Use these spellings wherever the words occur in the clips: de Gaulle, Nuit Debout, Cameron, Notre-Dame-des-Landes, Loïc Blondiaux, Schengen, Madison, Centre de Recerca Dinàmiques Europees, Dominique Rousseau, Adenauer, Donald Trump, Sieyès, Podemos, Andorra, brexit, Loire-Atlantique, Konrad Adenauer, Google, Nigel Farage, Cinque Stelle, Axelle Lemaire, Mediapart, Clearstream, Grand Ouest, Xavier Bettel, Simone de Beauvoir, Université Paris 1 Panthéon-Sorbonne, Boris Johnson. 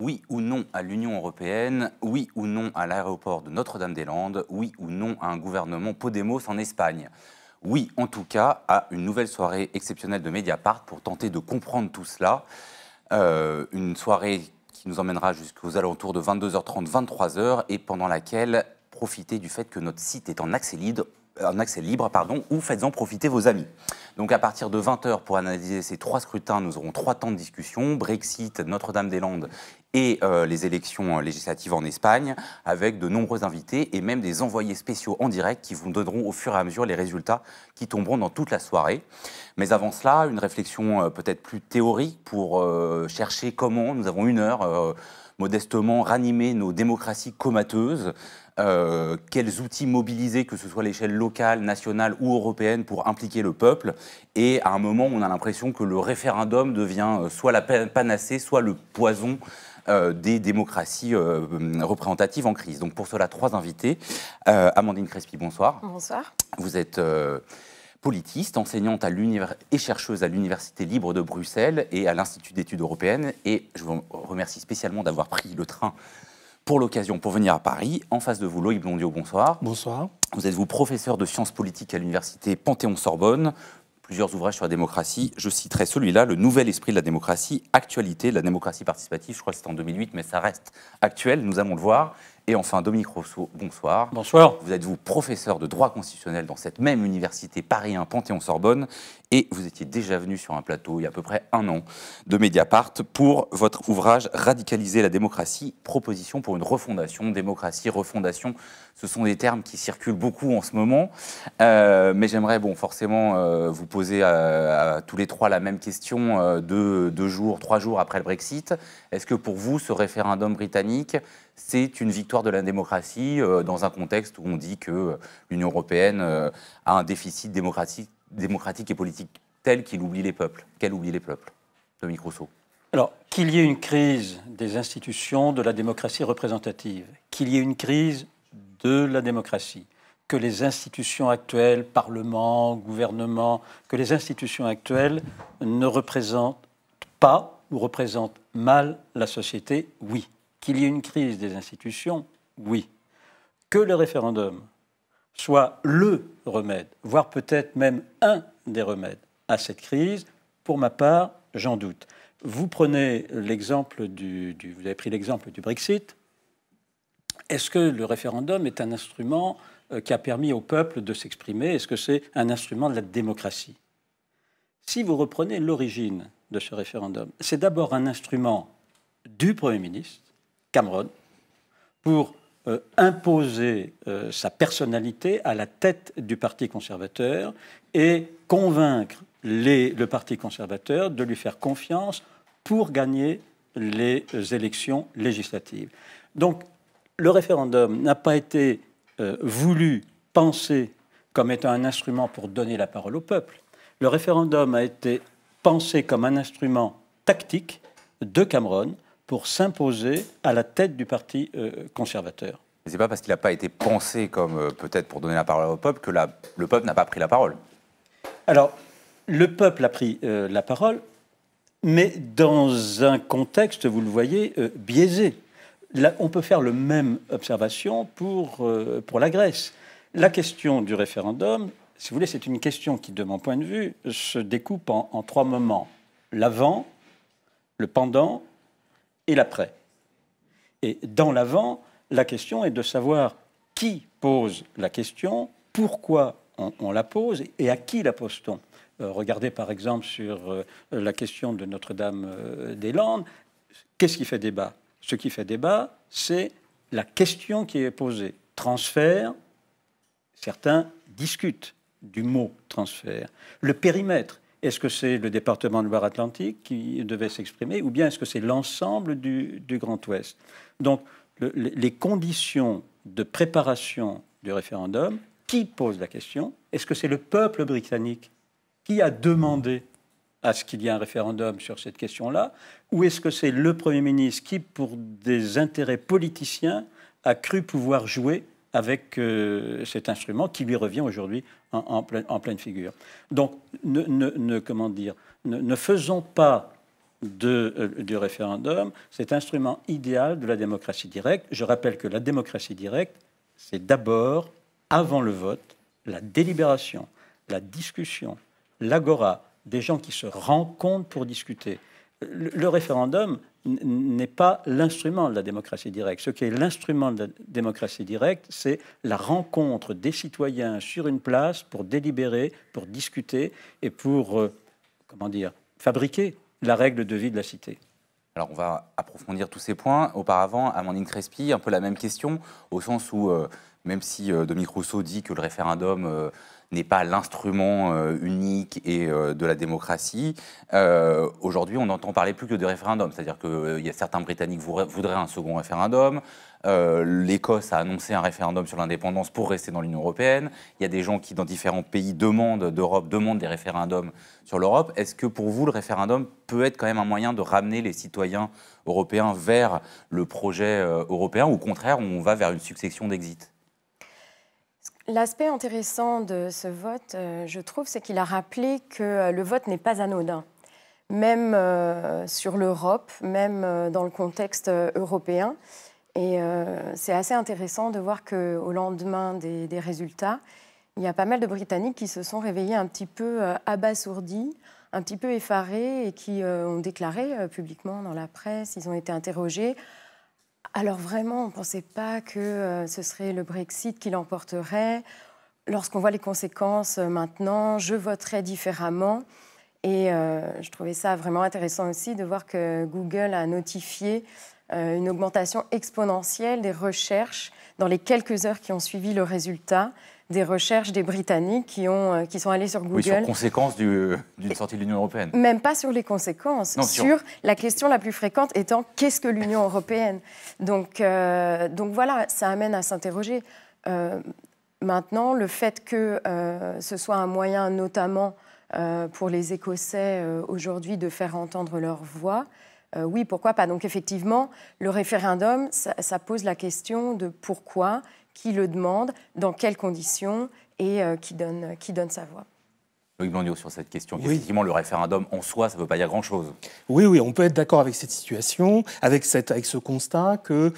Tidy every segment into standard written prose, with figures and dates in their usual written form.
Oui ou non à l'Union européenne, oui ou non à l'aéroport de Notre-Dame-des-Landes, oui ou non à un gouvernement Podemos en Espagne. Oui, en tout cas, à une nouvelle soirée exceptionnelle de Mediapart pour tenter de comprendre tout cela. Une soirée qui nous emmènera jusqu'aux alentours de 22h30, 23h, et pendant laquelle profitez du fait que notre site est en accès libre, ou faites-en profiter vos amis. Donc à partir de 20h, pour analyser ces trois scrutins, nous aurons trois temps de discussion, Brexit, Notre-Dame-des-Landes et les élections législatives en Espagne, avec de nombreux invités et même des envoyés spéciaux en direct qui vous donneront au fur et à mesure les résultats qui tomberont dans toute la soirée. Mais avant cela, une réflexion peut-être plus théorique pour chercher comment nous avons une heure modestement ranimer nos démocraties comateuses, quels outils mobiliser, que ce soit à l'échelle locale, nationale ou européenne, pour impliquer le peuple. Et à un moment, on a l'impression que le référendum devient soit la panacée, soit le poison des démocraties représentatives en crise. Donc pour cela, trois invités. Amandine Crespi, bonsoir. Bonsoir. Vous êtes politiste, enseignante et chercheuse à l'Université libre de Bruxelles et à l'Institut d'études européennes. Et je vous remercie spécialement d'avoir pris le train pour l'occasion pour venir à Paris. En face de vous, Loïc Blondiaux, bonsoir. Bonsoir. Vous êtes professeur de sciences politiques à l'Université Panthéon-Sorbonne. Plusieurs ouvrages sur la démocratie. Je citerai celui-là, Le nouvel esprit de la démocratie, actualité de la démocratie participative. Je crois que c'était en 2008, mais ça reste actuel, nous allons le voir. Et enfin, Dominique Rousseau, bonsoir. Bonsoir. Vous êtes professeur de droit constitutionnel dans cette même université Paris 1 Panthéon-Sorbonne et vous étiez déjà venu sur un plateau il y a à peu près un an de Mediapart pour votre ouvrage « Radicaliser la démocratie, proposition pour une refondation ». Démocratie, refondation, ce sont des termes qui circulent beaucoup en ce moment. Mais j'aimerais forcément vous poser à tous les trois la même question trois jours après le Brexit. Est-ce que pour vous, ce référendum britannique, c'est une victoire de la démocratie dans un contexte où on dit que l'Union européenne a un déficit démocratique et politique tel qu'il oublie les peuples, qu'elle oublie les peuples. Dominique Rousseau. Alors, qu'il y ait une crise des institutions de la démocratie représentative, qu'il y ait une crise de la démocratie, que les institutions actuelles, Parlement, gouvernement, que les institutions actuelles ne représentent pas ou représentent mal la société, oui. Qu'il y ait une crise des institutions, oui. Que le référendum soit le remède, voire peut-être même un des remèdes à cette crise, pour ma part, j'en doute. Vous prenez l'exemple vous avez pris l'exemple du Brexit. Est-ce que le référendum est un instrument qui a permis au peuple de s'exprimer? Est-ce que c'est un instrument de la démocratie? Si vous reprenez l'origine de ce référendum, c'est d'abord un instrument du Premier ministre, Cameron, pour imposer sa personnalité à la tête du Parti conservateur et convaincre le Parti conservateur de lui faire confiance pour gagner les élections législatives. Donc, le référendum n'a pas été voulu, pensé comme étant un instrument pour donner la parole au peuple. Le référendum a été pensé comme un instrument tactique de Cameron pour s'imposer à la tête du Parti conservateur. – C'est pas parce qu'il n'a pas été pensé comme peut-être pour donner la parole au peuple que le peuple n'a pas pris la parole. – Alors, le peuple a pris la parole, mais dans un contexte, vous le voyez, biaisé. Là, on peut faire la même observation pour la Grèce. La question du référendum, si vous voulez, c'est une question qui, de mon point de vue, se découpe en trois moments. L'avant, le pendant et l'après. Et dans l'avant, la question est de savoir qui pose la question, pourquoi on la pose et à qui la pose-t-on. Regardez par exemple sur la question de Notre-Dame-des-Landes, qu'est-ce qui fait débat? Ce qui fait débat, c'est la question qui est posée. Transfert, certains discutent du mot transfert. Le périmètre. Est-ce que c'est le département de Loire-Atlantique qui devait s'exprimer ou bien est-ce que c'est l'ensemble du Grand Ouest? Donc, les conditions de préparation du référendum, qui pose la question? Est-ce que c'est le peuple britannique qui a demandé à ce qu'il y ait un référendum sur cette question-là? Ou est-ce que c'est le Premier ministre qui, pour des intérêts politiciens, a cru pouvoir jouer avec cet instrument qui lui revient aujourd'hui en pleine figure. Donc, ne faisons pas du référendum, cet instrument idéal de la démocratie directe. Je rappelle que la démocratie directe, c'est d'abord, avant le vote, la délibération, la discussion, l'agora, des gens qui se rencontrent pour discuter. Le référendum n'est pas l'instrument de la démocratie directe. Ce qui est l'instrument de la démocratie directe, c'est la rencontre des citoyens sur une place pour délibérer, pour discuter et pour, comment dire, fabriquer la règle de vie de la cité. Alors on va approfondir tous ces points. Auparavant, Amandine Crespi, un peu la même question, au sens où, même si Dominique Rousseau dit que le référendum n'est pas l'instrument unique et de la démocratie. Aujourd'hui, on n'entend parler plus que de référendum, c'est-à-dire que certains Britanniques voudraient un second référendum. L'Écosse a annoncé un référendum sur l'indépendance pour rester dans l'Union européenne. Il y a des gens qui, dans différents pays demandent des référendums sur l'Europe. Est-ce que pour vous, le référendum peut être quand même un moyen de ramener les citoyens européens vers le projet européen, ou au contraire, on va vers une succession d'exits ? L'aspect intéressant de ce vote, je trouve, c'est qu'il a rappelé que le vote n'est pas anodin. Même sur l'Europe, même dans le contexte européen. Et c'est assez intéressant de voir qu'au lendemain des résultats, il y a pas mal de Britanniques qui se sont réveillés un petit peu abasourdis, un petit peu effarés, et qui ont déclaré publiquement dans la presse, ils ont été interrogés. Alors vraiment, on ne pensait pas que ce serait le Brexit qui l'emporterait. Lorsqu'on voit les conséquences maintenant, je voterai différemment. Et je trouvais ça vraiment intéressant aussi de voir que Google a notifié une augmentation exponentielle des recherches dans les quelques heures qui ont suivi le résultat, des recherches des Britanniques qui sont allés sur Google. Oui, sur conséquences d'une sortie de l'Union européenne. Même pas sur les conséquences, non, sur la question la plus fréquente étant « qu'est-ce que l'Union européenne ?» donc voilà, ça amène à s'interroger. Maintenant, le fait que ce soit un moyen notamment pour les Écossais aujourd'hui de faire entendre leur voix, oui, pourquoi pas. Donc effectivement, le référendum, ça pose la question de pourquoi, qui le demande, dans quelles conditions et qui donne sa voix. Loïc Blondiaux, sur cette question, oui. Effectivement, le référendum en soi, ça ne veut pas dire grand-chose. Oui, oui, on peut être d'accord avec cette situation, avec ce constat que,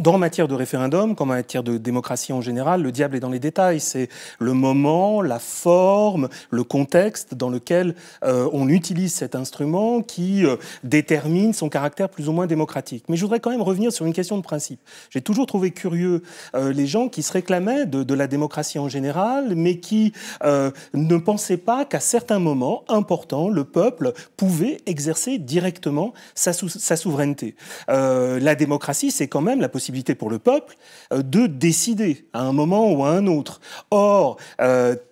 dans matière de référendum, comme en matière de démocratie en général, le diable est dans les détails. C'est le moment, la forme, le contexte dans lequel on utilise cet instrument qui détermine son caractère plus ou moins démocratique. Mais je voudrais quand même revenir sur une question de principe. J'ai toujours trouvé curieux les gens qui se réclamaient de la démocratie en général, mais qui ne pensez pas qu'à certains moments importants, le peuple pouvait exercer directement sa souveraineté. La démocratie, c'est quand même la possibilité pour le peuple de décider à un moment ou à un autre. Or,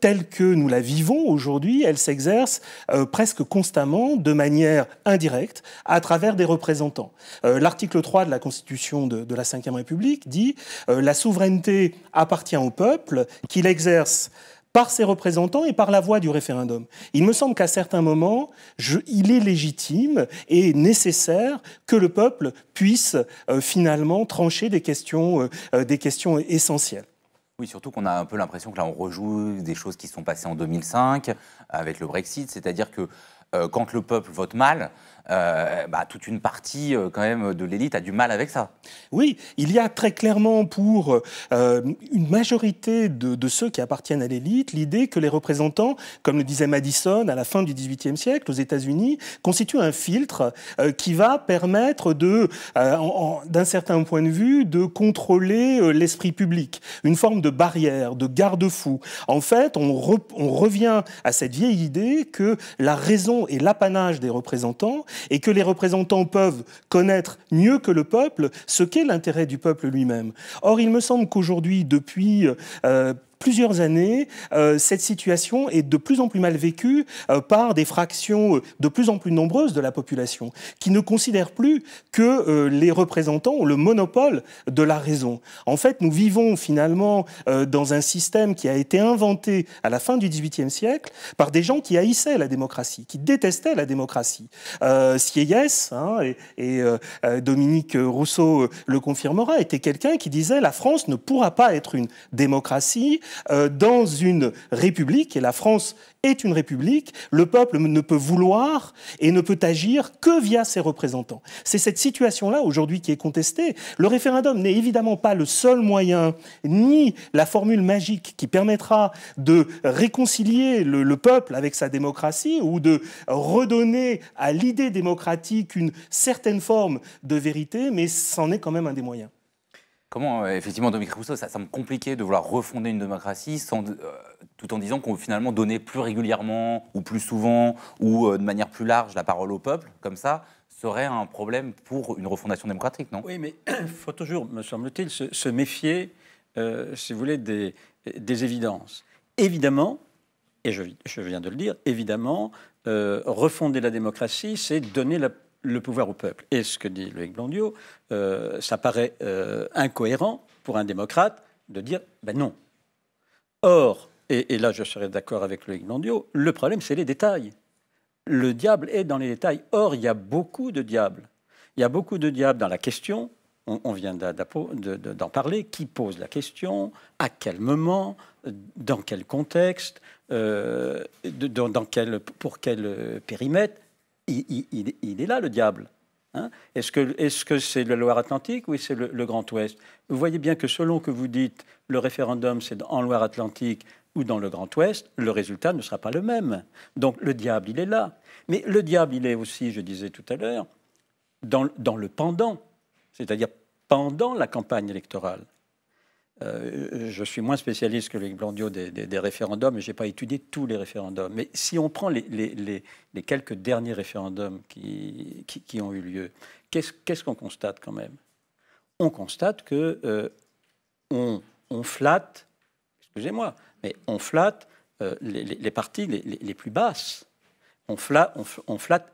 telle que nous la vivons aujourd'hui, elle s'exerce presque constamment, de manière indirecte, à travers des représentants. L'article 3 de la Constitution de la Ve République dit « La souveraineté appartient au peuple, qu'il exerce » par ses représentants et par la voie du référendum. Il me semble qu'à certains moments, il est légitime et nécessaire que le peuple puisse finalement trancher des questions essentielles. Oui, surtout qu'on a un peu l'impression que là, on rejoue des choses qui sont passées en 2005 avec le Brexit, c'est-à-dire que quand le peuple vote mal, toute une partie quand même de l'élite a du mal avec ça. Oui, il y a très clairement pour une majorité de ceux qui appartiennent à l'élite l'idée que les représentants, comme le disait Madison à la fin du XVIIIe siècle aux États-Unis, constituent un filtre qui va permettre d'un certain point de vue de contrôler l'esprit public, une forme de barrière, de garde-fou. En fait, on revient à cette vieille idée que la raison est l'apanage des représentants et que les représentants peuvent connaître mieux que le peuple ce qu'est l'intérêt du peuple lui-même. Or, il me semble qu'aujourd'hui, depuis plusieurs années, cette situation est de plus en plus mal vécue par des fractions de plus en plus nombreuses de la population, qui ne considèrent plus que les représentants ont le monopole de la raison. En fait, nous vivons finalement dans un système qui a été inventé à la fin du XVIIIe siècle par des gens qui haïssaient la démocratie, qui détestaient la démocratie. Sieyès, hein, et Dominique Rousseau le confirmera, était quelqu'un qui disait « La France ne pourra pas être une démocratie ». dans une république, et la France est une république, le peuple ne peut vouloir et ne peut agir que via ses représentants. C'est cette situation-là aujourd'hui qui est contestée. Le référendum n'est évidemment pas le seul moyen, ni la formule magique qui permettra de réconcilier le peuple avec sa démocratie ou de redonner à l'idée démocratique une certaine forme de vérité, mais c'en est quand même un des moyens. Comment, effectivement, Dominique Rousseau, ça semble compliqué de vouloir refonder une démocratie sans, tout en disant qu'on veut finalement donner plus régulièrement ou plus souvent ou de manière plus large la parole au peuple, comme ça, serait un problème pour une refondation démocratique, non? Oui, mais il faut toujours, me semble-t-il, se méfier, si vous voulez, des évidences. Évidemment, et je viens de le dire, évidemment, refonder la démocratie, c'est donner le pouvoir au peuple. Et ce que dit Loïc Blondiaux, ça paraît incohérent pour un démocrate de dire « ben non ». Or, et là je serais d'accord avec Loïc Blondiaux, le problème c'est les détails. Le diable est dans les détails. Or, il y a beaucoup de diables. Il y a beaucoup de diables dans la question, on vient d'en parler, qui pose la question, à quel moment, dans quel contexte, pour quel périmètre. Il est là, le diable. Hein? Est-ce que c'est la Loire-Atlantique ou c'est le Grand Ouest? Vous voyez bien que selon que vous dites le référendum, c'est en Loire-Atlantique ou dans le Grand Ouest, le résultat ne sera pas le même. Donc le diable, il est là. Mais le diable, il est aussi, je disais tout à l'heure, dans le pendant, c'est-à-dire pendant la campagne électorale. Je suis moins spécialiste que Loïc Blondiaux des référendums et je n'ai pas étudié tous les référendums. Mais si on prend les quelques derniers référendums qui ont eu lieu, qu'est-ce qu'on constate quand même? On constate que on flatte, excusez-moi, mais on flatte les parties les plus basses. On flatte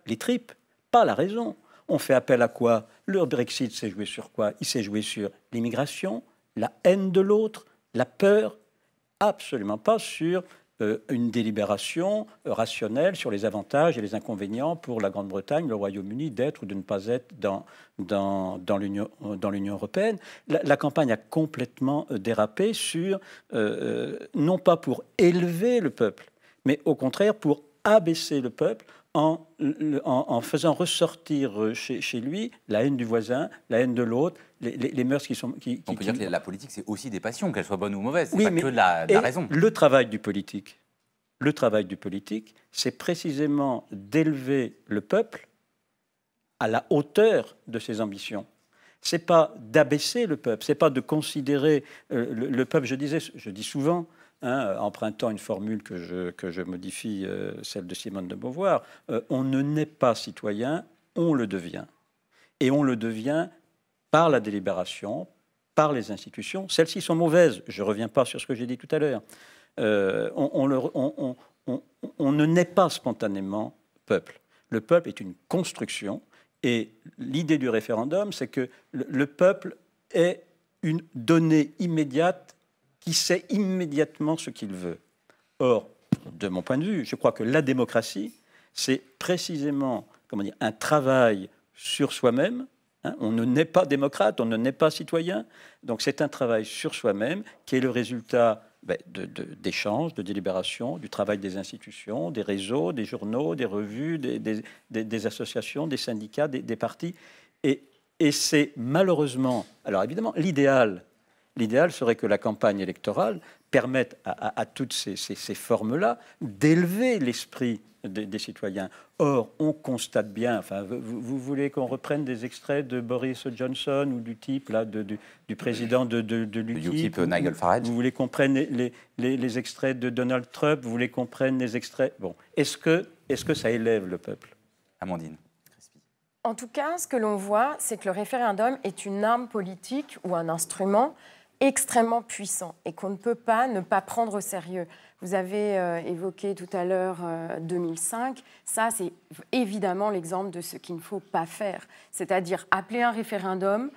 les tripes, pas la raison. On fait appel à quoi? Le Brexit s'est joué sur quoi? Il s'est joué sur l'immigration, la haine de l'autre, la peur, absolument pas sur une délibération rationnelle sur les avantages et les inconvénients pour la Grande-Bretagne, le Royaume-Uni, d'être ou de ne pas être dans l'Union européenne. La campagne a complètement dérapé sur, non pas pour élever le peuple, mais au contraire pour abaisser le peuple en faisant ressortir chez lui la haine du voisin, la haine de l'autre, les mœurs qui sont... On peut dire que la politique, c'est aussi des passions, qu'elles soient bonnes ou mauvaises, c'est oui, pas que la raison. Le travail du politique, c'est précisément d'élever le peuple à la hauteur de ses ambitions. C'est pas d'abaisser le peuple, c'est pas de considérer le peuple, je dis souvent... Hein, empruntant une formule que je modifie, celle de Simone de Beauvoir, on ne naît pas citoyen, on le devient. Et on le devient par la délibération, par les institutions. Celles-ci sont mauvaises, je ne reviens pas sur ce que j'ai dit tout à l'heure. On ne naît pas spontanément peuple. Le peuple est une construction, et l'idée du référendum, c'est que le peuple est une donnée immédiate qui sait immédiatement ce qu'il veut. Or, de mon point de vue, je crois que la démocratie, c'est précisément, comment dire, un travail sur soi-même. Hein, on ne naît pas démocrate, on ne naît pas citoyen. Donc c'est un travail sur soi-même qui est le résultat d'échanges, de délibérations, du travail des institutions, des réseaux, des journaux, des revues, des associations, des syndicats, des partis. Et c'est malheureusement... Alors évidemment, l'idéal serait que la campagne électorale permette à toutes ces formes-là d'élever l'esprit des citoyens. Or, on constate bien, enfin, vous voulez qu'on reprenne des extraits de Boris Johnson ou du type, là, du président de l'UKIP, Nigel Farage. Vous voulez qu'on prenne les extraits de Donald Trump, vous voulez qu'on prenne les extraits... Bon, est-ce que ça élève le peuple? Amandine. En tout cas, ce que l'on voit, c'est que le référendum est une arme politique ou un instrument extrêmement puissant et qu'on ne peut pas ne pas prendre au sérieux. Vous avez évoqué tout à l'heure 2005, ça c'est évidemment l'exemple de ce qu'il ne faut pas faire, c'est-à-dire appeler un référendum,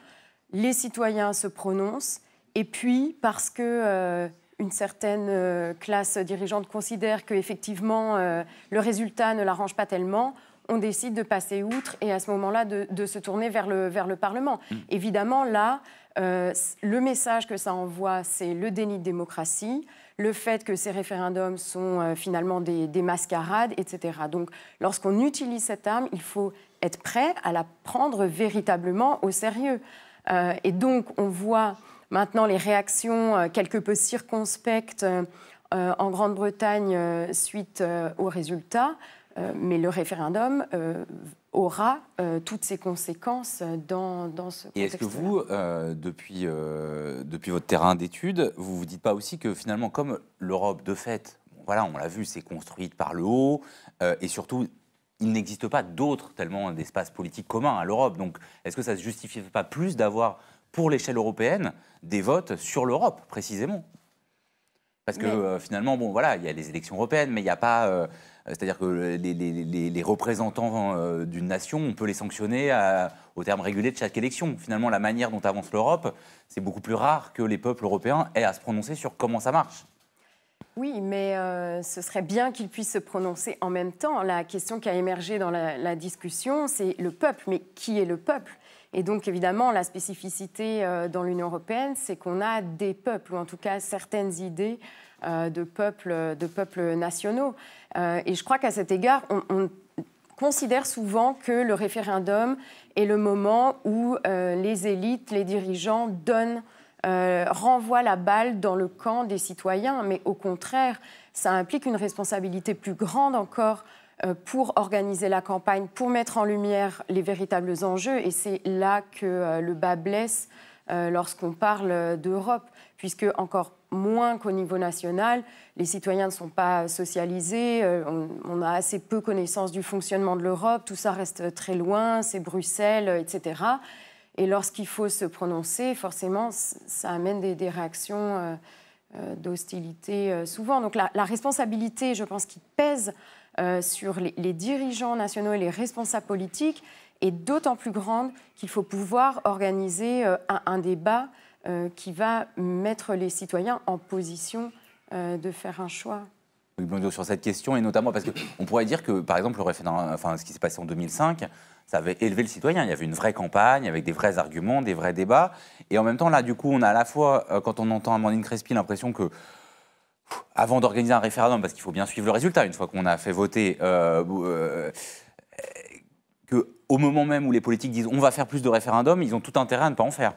les citoyens se prononcent et puis parce que une certaine classe dirigeante considère qu'effectivement le résultat ne l'arrange pas tellement, on décide de passer outre et à ce moment-là de se tourner vers le Parlement. Mmh. Évidemment, là, le message que ça envoie, c'est le déni de démocratie, le fait que ces référendums sont finalement des mascarades, etc. Donc, lorsqu'on utilise cette arme, il faut être prêt à la prendre véritablement au sérieux. Et donc, on voit maintenant les réactions quelque peu circonspectes en Grande-Bretagne suite aux résultats, mais le référendum aura toutes ses conséquences dans ce contexte-là. Et est-ce que vous, depuis votre terrain d'études, vous ne vous dites pas aussi que finalement, comme l'Europe, de fait, voilà, on l'a vu, s'est construite par le haut, et surtout, il n'existe pas d'autres tellement d'espace politique commun à l'Europe. Donc, est-ce que ça ne se justifie pas plus d'avoir, pour l'échelle européenne, des votes sur l'Europe, précisément ? Parce que finalement, bon, voilà, il y a les élections européennes, mais il n'y a pas... c'est-à-dire que les représentants d'une nation, on peut les sanctionner au terme régulier de chaque élection. Finalement, la manière dont avance l'Europe, c'est beaucoup plus rare que les peuples européens aient à se prononcer sur comment ça marche. Oui, mais ce serait bien qu'ils puissent se prononcer en même temps. La question qui a émergé dans la discussion, c'est le peuple. Mais qui est le peuple ? Et donc, évidemment, la spécificité dans l'Union européenne, c'est qu'on a des peuples, ou en tout cas certaines idées de peuples nationaux. Et je crois qu'à cet égard, on considère souvent que le référendum est le moment où les élites, les dirigeants donnent, renvoient la balle dans le camp des citoyens. Mais au contraire, ça implique une responsabilité plus grande encore pour organiser la campagne, pour mettre en lumière les véritables enjeux. Et c'est là que le bas blesse lorsqu'on parle d'Europe, puisque encore moins qu'au niveau national, les citoyens ne sont pas socialisés, on a assez peu connaissance du fonctionnement de l'Europe, tout ça reste très loin, c'est Bruxelles, etc. Et lorsqu'il faut se prononcer, forcément, ça amène des réactions d'hostilité souvent. Donc la responsabilité, je pense, qui pèse sur les dirigeants nationaux et les responsables politiques est d'autant plus grande qu'il faut pouvoir organiser un débat qui va mettre les citoyens en position de faire un choix. Loïc Blondiaux, sur cette question, et notamment parce qu'on pourrait dire que, par exemple, le référendum, enfin, ce qui s'est passé en 2005, ça avait élevé le citoyen. Il y avait une vraie campagne avec des vrais arguments, des vrais débats. Et en même temps, là, du coup, on a à la fois, quand on entend Amandine Crespi, l'impression que avant d'organiser un référendum, parce qu'il faut bien suivre le résultat une fois qu'on a fait voter, qu'au moment même où les politiques disent « on va faire plus de référendums », ils ont tout intérêt à ne pas en faire.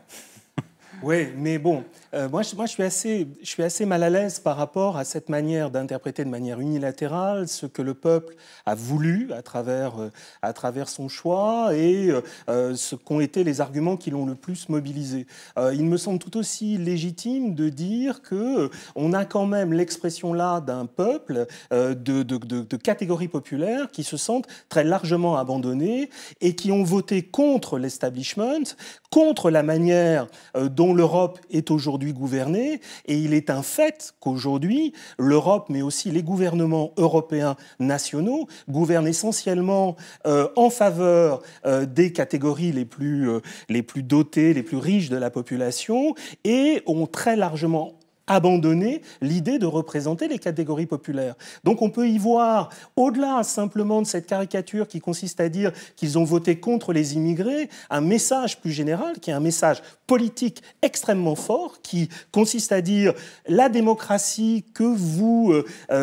Oui, mais bon, moi je suis assez mal à l'aise par rapport à cette manière d'interpréter de manière unilatérale ce que le peuple a voulu à travers son choix et ce qu'ont été les arguments qui l'ont le plus mobilisé. Il me semble tout aussi légitime de dire qu'on a quand même l'expression là d'un peuple de catégories populaires qui se sentent très largement abandonnées et qui ont voté contre l'establishment, contre la manière dont l'Europe est aujourd'hui gouvernée, et il est un fait qu'aujourd'hui, l'Europe, mais aussi les gouvernements européens nationaux, gouvernent essentiellement en faveur des catégories les plus dotées, les plus riches de la population, et ont très largement abandonner l'idée de représenter les catégories populaires. Donc on peut y voir, au-delà simplement de cette caricature qui consiste à dire qu'ils ont voté contre les immigrés, un message plus général, qui est un message politique extrêmement fort, qui consiste à dire la démocratie que vous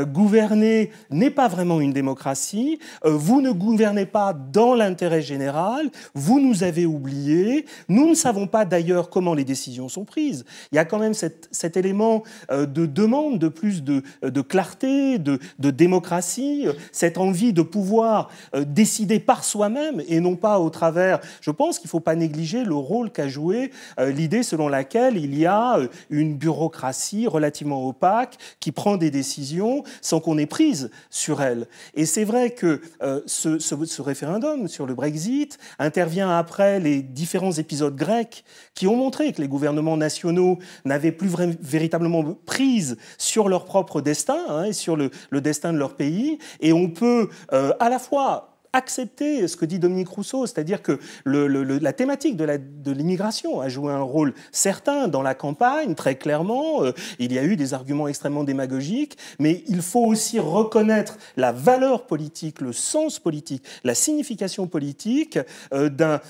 gouvernez n'est pas vraiment une démocratie, vous ne gouvernez pas dans l'intérêt général, vous nous avez oubliés, nous ne savons pas d'ailleurs comment les décisions sont prises. Il y a quand même cet élément de demande de plus de clarté, de démocratie, cette envie de pouvoir décider par soi-même et non pas au travers. Je pense qu'il ne faut pas négliger le rôle qu'a joué l'idée selon laquelle il y a une bureaucratie relativement opaque qui prend des décisions sans qu'on ait prise sur elle. Et c'est vrai que ce référendum sur le Brexit intervient après les différents épisodes grecs qui ont montré que les gouvernements nationaux n'avaient plus véritablement prise sur leur propre destin, hein, et sur le destin de leur pays. Et on peut à la fois accepter ce que dit Dominique Rousseau, c'est-à-dire que la thématique de l'immigration a joué un rôle certain dans la campagne, très clairement. Il y a eu des arguments extrêmement démagogiques, mais il faut aussi reconnaître la valeur politique, le sens politique, la signification politique de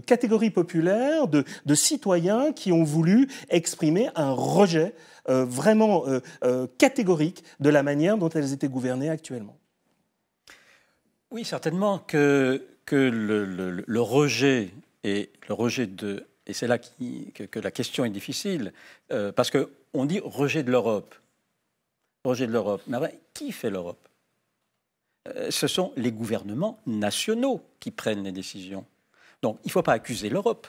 catégories populaires, de citoyens qui ont voulu exprimer un rejet vraiment catégorique de la manière dont elles étaient gouvernées actuellement. Oui, certainement que le rejet, et le rejet de... Et c'est là que la question est difficile, parce qu'on dit rejet de l'Europe. Rejet de l'Europe. Mais après, qui fait l'Europe? Ce sont les gouvernements nationaux qui prennent les décisions. Donc il ne faut pas accuser l'Europe.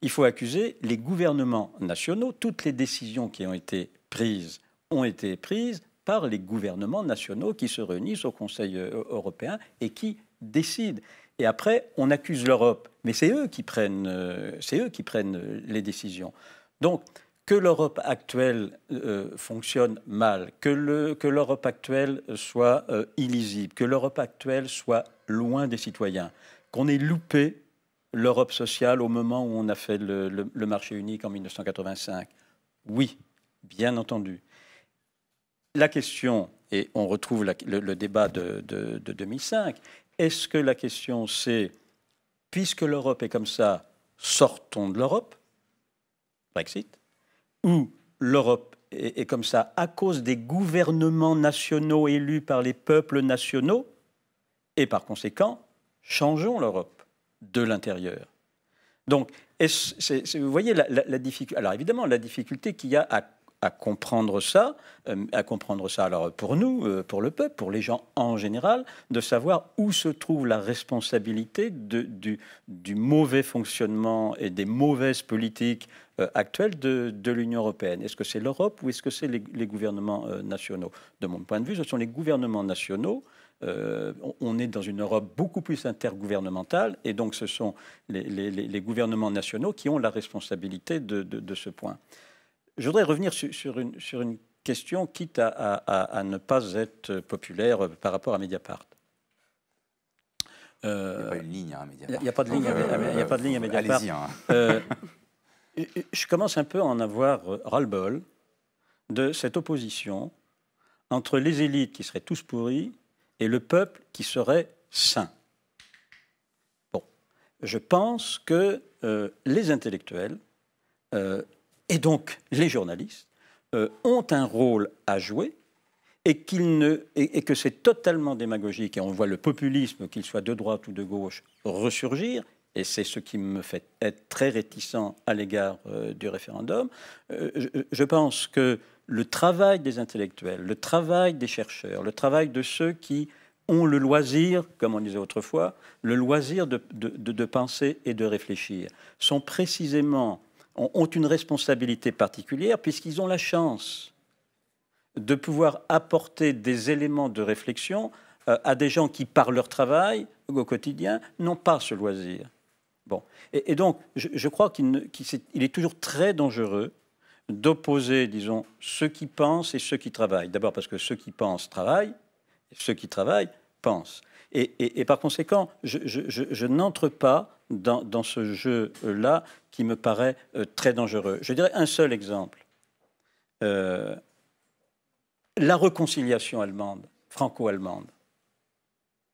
Il faut accuser les gouvernements nationaux. Toutes les décisions qui ont été prises par les gouvernements nationaux qui se réunissent au Conseil européen et qui décident. Et après, on accuse l'Europe. Mais c'est eux qui prennent les décisions. Donc, que l'Europe actuelle fonctionne mal, que l'Europe actuelle soit illisible, que l'Europe actuelle soit loin des citoyens, qu'on ait loupé l'Europe sociale au moment où on a fait le marché unique en 1985. Oui, bien entendu. La question, et on retrouve le débat de 2005, est-ce que la question c'est, puisque l'Europe est comme ça, sortons de l'Europe, Brexit, ou l'Europe est comme ça à cause des gouvernements nationaux élus par les peuples nationaux, et par conséquent, changeons l'Europe de l'intérieur. Donc, vous voyez la difficulté. Alors évidemment, la difficulté qu'il y a à comprendre ça, alors pour nous, pour le peuple, pour les gens en général, de savoir où se trouve la responsabilité du mauvais fonctionnement et des mauvaises politiques actuelles de l'Union européenne. Est-ce que c'est l'Europe ou est-ce que c'est les gouvernements nationaux? De mon point de vue, ce sont les gouvernements nationaux. On est dans une Europe beaucoup plus intergouvernementale et donc ce sont les gouvernements nationaux qui ont la responsabilité de ce point. Je voudrais revenir sur une question, quitte à ne pas être populaire par rapport à Mediapart. Il n'y a pas une ligne à Mediapart. Il n'y a pas de ligne à Mediapart. Allez-y, hein. Je commence un peu à en avoir ras-le-bol de cette opposition entre les élites qui seraient tous pourris et le peuple qui serait sain. Bon, je pense que les intellectuels... et donc, les journalistes ont un rôle à jouer et que c'est totalement démagogique. Et on voit le populisme, qu'il soit de droite ou de gauche, ressurgir. Et c'est ce qui me fait être très réticent à l'égard du référendum. Je pense que le travail des intellectuels, le travail des chercheurs, le travail de ceux qui ont le loisir, comme on disait autrefois, le loisir de penser et de réfléchir, sont précisément... ont une responsabilité particulière puisqu'ils ont la chance de pouvoir apporter des éléments de réflexion à des gens qui, par leur travail au quotidien, n'ont pas ce loisir. Bon. Et donc, je crois qu'il est toujours très dangereux d'opposer, disons, ceux qui pensent et ceux qui travaillent. D'abord parce que ceux qui pensent travaillent, et ceux qui travaillent pensent. Et par conséquent, je n'entre pas dans ce jeu-là qui me paraît très dangereux. Je dirais un seul exemple. La réconciliation allemande, franco-allemande,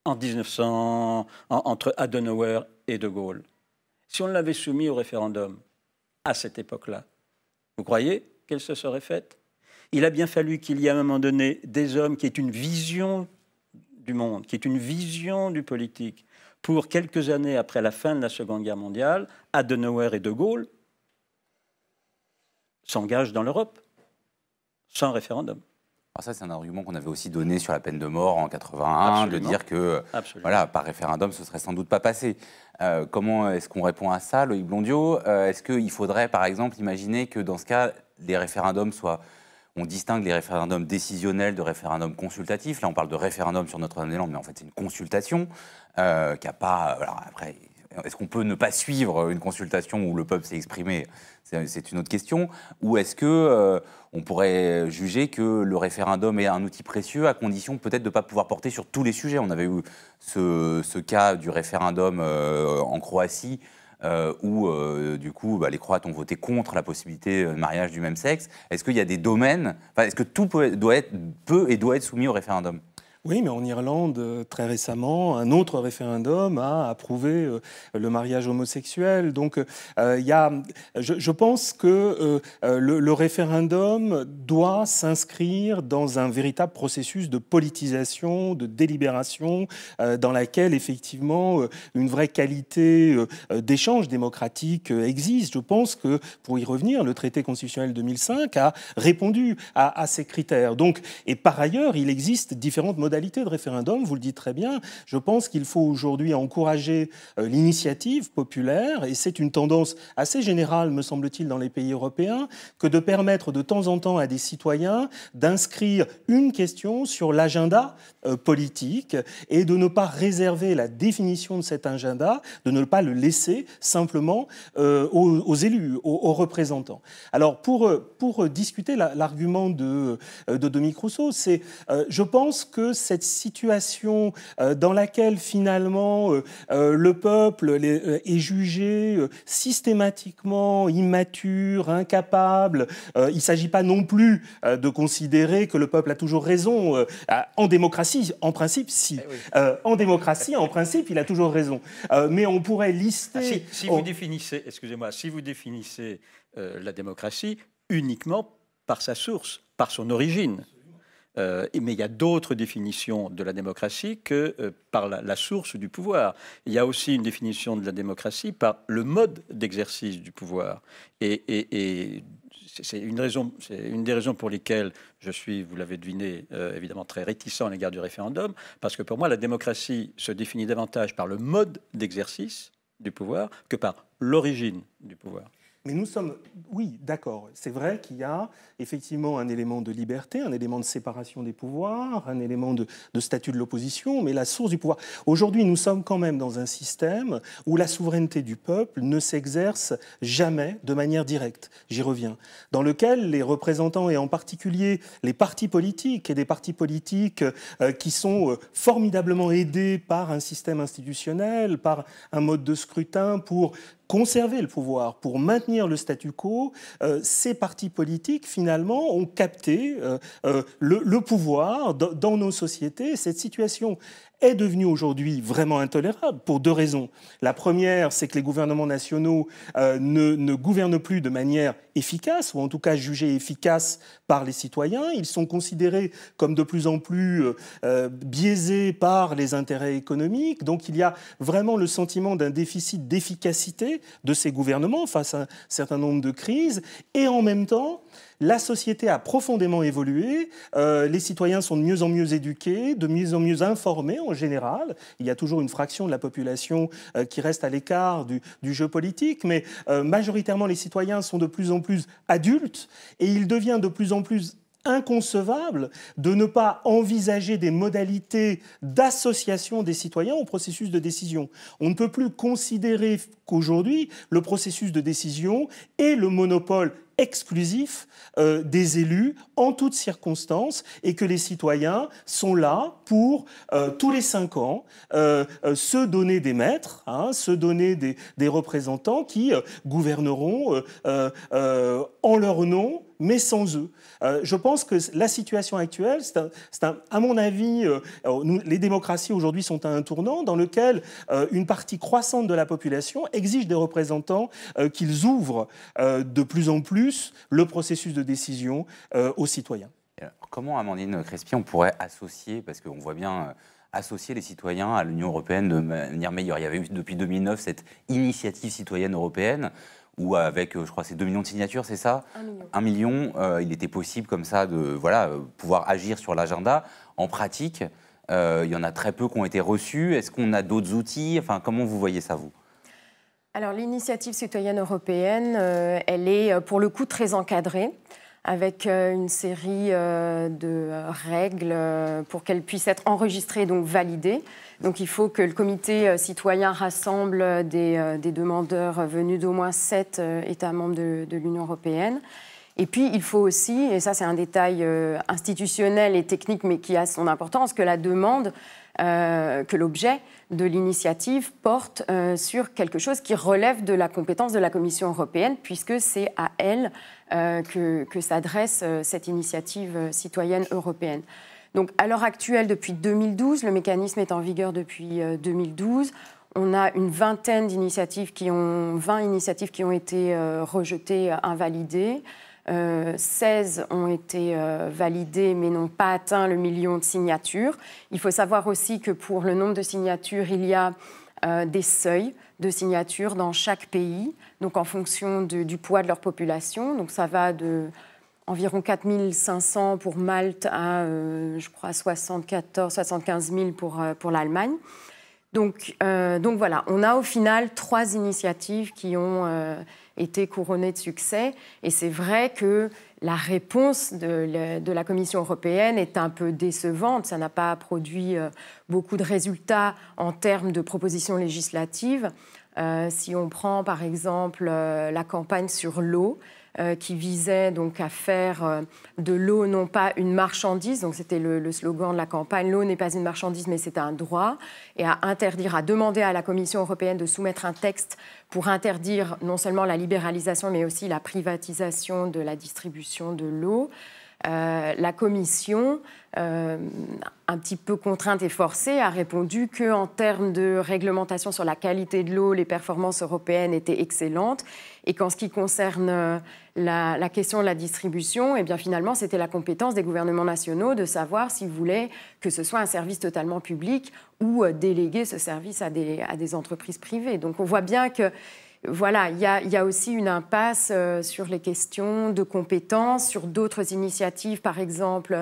entre Adenauer et de Gaulle. Si on l'avait soumise au référendum à cette époque-là, vous croyez qu'elle se serait faite? Il a bien fallu qu'il y ait à un moment donné des hommes qui aient une vision du monde, qui est une vision du politique, pour quelques années après la fin de la Seconde Guerre mondiale, Adenauer et de Gaulle s'engagent dans l'Europe sans référendum. Alors ça, c'est un argument qu'on avait aussi donné sur la peine de mort en 81, absolument, de dire que voilà, par référendum, ce serait sans doute pas passé. Comment est-ce qu'on répond à ça, Loïc Blondiaux? Est-ce qu'il faudrait, par exemple, imaginer que dans ce cas, les référendums soient... On distingue les référendums décisionnels de référendums consultatifs. Là, on parle de référendum sur Notre-Dame-des-Landes, mais en fait, c'est une consultation qui n'a pas... Alors, après, Est-ce qu'on peut ne pas suivre une consultation où le peuple s'est exprimé? C'est une autre question. Ou est-ce qu'on pourrait juger que le référendum est un outil précieux à condition peut-être de ne pas pouvoir porter sur tous les sujets? On avait eu ce cas du référendum en Croatie où du coup les Croates ont voté contre la possibilité de mariage du même sexe. Est-ce qu'il y a des domaines, est-ce que tout peut et doit être soumis au référendum? Oui, mais en Irlande, très récemment, un autre référendum a approuvé le mariage homosexuel. Donc, je pense que le référendum doit s'inscrire dans un véritable processus de politisation, de délibération, dans laquelle, effectivement, une vraie qualité d'échange démocratique existe. Je pense que, pour y revenir, le traité constitutionnel 2005 a répondu à ces critères. Donc, et par ailleurs, il existe différentes modalités de référendum, vous le dites très bien. Je pense qu'il faut aujourd'hui encourager l'initiative populaire, et c'est une tendance assez générale, me semble-t-il, dans les pays européens, que de permettre de temps en temps à des citoyens d'inscrire une question sur l'agenda politique et de ne pas réserver la définition de cet agenda, de ne pas le laisser simplement aux élus, aux représentants. Alors, pour discuter l'argument de Dominique Rousseau, c'est, je pense que cette situation dans laquelle finalement le peuple est jugé systématiquement immature, incapable, il ne s'agit pas non plus de considérer que le peuple a toujours raison. En démocratie, en principe, si. Eh oui. En démocratie, en principe, il a toujours raison. Mais on pourrait lister... vous définissez, excusez-moi, si vous définissez la démocratie uniquement par sa source, par son origine... mais il y a d'autres définitions de la démocratie que par la source du pouvoir. Il y a aussi une définition de la démocratie par le mode d'exercice du pouvoir. Et c'est une des raisons pour lesquelles je suis, vous l'avez deviné, évidemment très réticent à l'égard du référendum, parce que pour moi, la démocratie se définit davantage par le mode d'exercice du pouvoir que par l'origine du pouvoir. Mais nous sommes, oui, d'accord, c'est vrai qu'il y a effectivement un élément de liberté, un élément de séparation des pouvoirs, un élément de statut de l'opposition, mais la source du pouvoir. Aujourd'hui, nous sommes quand même dans un système où la souveraineté du peuple ne s'exerce jamais de manière directe, j'y reviens, dans lequel les représentants, et en particulier les partis politiques, et des partis politiques qui sont formidablement aidés par un système institutionnel, par un mode de scrutin pour... conserver le pouvoir, pour maintenir le statu quo, ces partis politiques, finalement, ont capté le pouvoir dans nos sociétés. Cette situation est devenue aujourd'hui vraiment intolérable pour deux raisons. La première, c'est que les gouvernements nationaux ne gouvernent plus de manière efficace, ou en tout cas jugés efficaces par les citoyens. Ils sont considérés comme de plus en plus biaisés par les intérêts économiques. Donc il y a vraiment le sentiment d'un déficit d'efficacité de ces gouvernements face à un certain nombre de crises. Et en même temps, la société a profondément évolué, les citoyens sont de mieux en mieux éduqués, de mieux en mieux informés en général. Il y a toujours une fraction de la population qui reste à l'écart du jeu politique, mais majoritairement les citoyens sont de plus en plus adultes et il devient de plus en plus inconcevable de ne pas envisager des modalités d'association des citoyens au processus de décision. On ne peut plus considérer qu'aujourd'hui, le processus de décision est le monopole exclusif des élus en toutes circonstances et que les citoyens sont là pour, tous les 5 ans, se donner des maîtres, hein, se donner des représentants qui gouverneront en leur nom, mais sans eux. Je pense que la situation actuelle, à mon avis, les démocraties aujourd'hui sont à un tournant dans lequel une partie croissante de la population exige des représentants qu'ils ouvrent de plus en plus le processus de décision aux citoyens. Alors, comment, Amandine Crespi, on pourrait associer, parce qu'on voit bien... associer les citoyens à l'Union européenne de manière meilleure? Il y avait eu depuis 2009 cette initiative citoyenne européenne où avec, je crois, c'est 2 millions de signatures, c'est ça? 1 million. Il était possible comme ça de pouvoir agir sur l'agenda. En pratique, il y en a très peu qui ont été reçus. Est-ce qu'on a d'autres outils? Enfin, comment vous voyez ça, vous? Alors, l'initiative citoyenne européenne, elle est pour le coup très encadrée. avec une série de règles pour qu'elles puissent être enregistrées et donc validées. Donc il faut que le comité citoyen rassemble des demandeurs venus d'au moins 7 États membres de l'Union européenne. Et puis il faut aussi, et ça c'est un détail institutionnel et technique mais qui a son importance, que la demande, que l'objet de l'initiative porte sur quelque chose qui relève de la compétence de la Commission européenne, puisque c'est à elle que s'adresse cette initiative citoyenne européenne. Donc à l'heure actuelle, depuis 2012, le mécanisme est en vigueur depuis 2012, on a une vingtaine d'initiatives qui ont, 20 initiatives qui ont été rejetées, invalidées. 16 ont été validées mais n'ont pas atteint le million de signatures. Il faut savoir aussi que pour le nombre de signatures, il y a des seuils de signatures dans chaque pays, donc en fonction du poids de leur population. Donc ça va de environ 4500 pour Malte à, je crois, 75 000 pour l'Allemagne. Donc voilà, on a au final 3 initiatives qui ont été couronnées de succès. Et c'est vrai que la réponse de la Commission européenne est un peu décevante. Ça n'a pas produit beaucoup de résultats en termes de propositions législatives. Si on prend par exemple la campagne sur l'eau, qui visait donc à faire de l'eau non pas une marchandise, donc c'était le slogan de la campagne, l'eau n'est pas une marchandise mais c'est un droit, et à interdire, à demander à la Commission européenne de soumettre un texte pour interdire non seulement la libéralisation mais aussi la privatisation de la distribution de l'eau. La Commission, un petit peu contrainte et forcée, a répondu qu'en termes de réglementation sur la qualité de l'eau, les performances européennes étaient excellentes et qu'en ce qui concerne la question de la distribution, eh bien finalement c'était la compétence des gouvernements nationaux de savoir s'ils voulaient que ce soit un service totalement public ou déléguer ce service à des entreprises privées. Donc on voit bien que voilà, il y a aussi une impasse sur les questions de compétences, sur d'autres initiatives, par exemple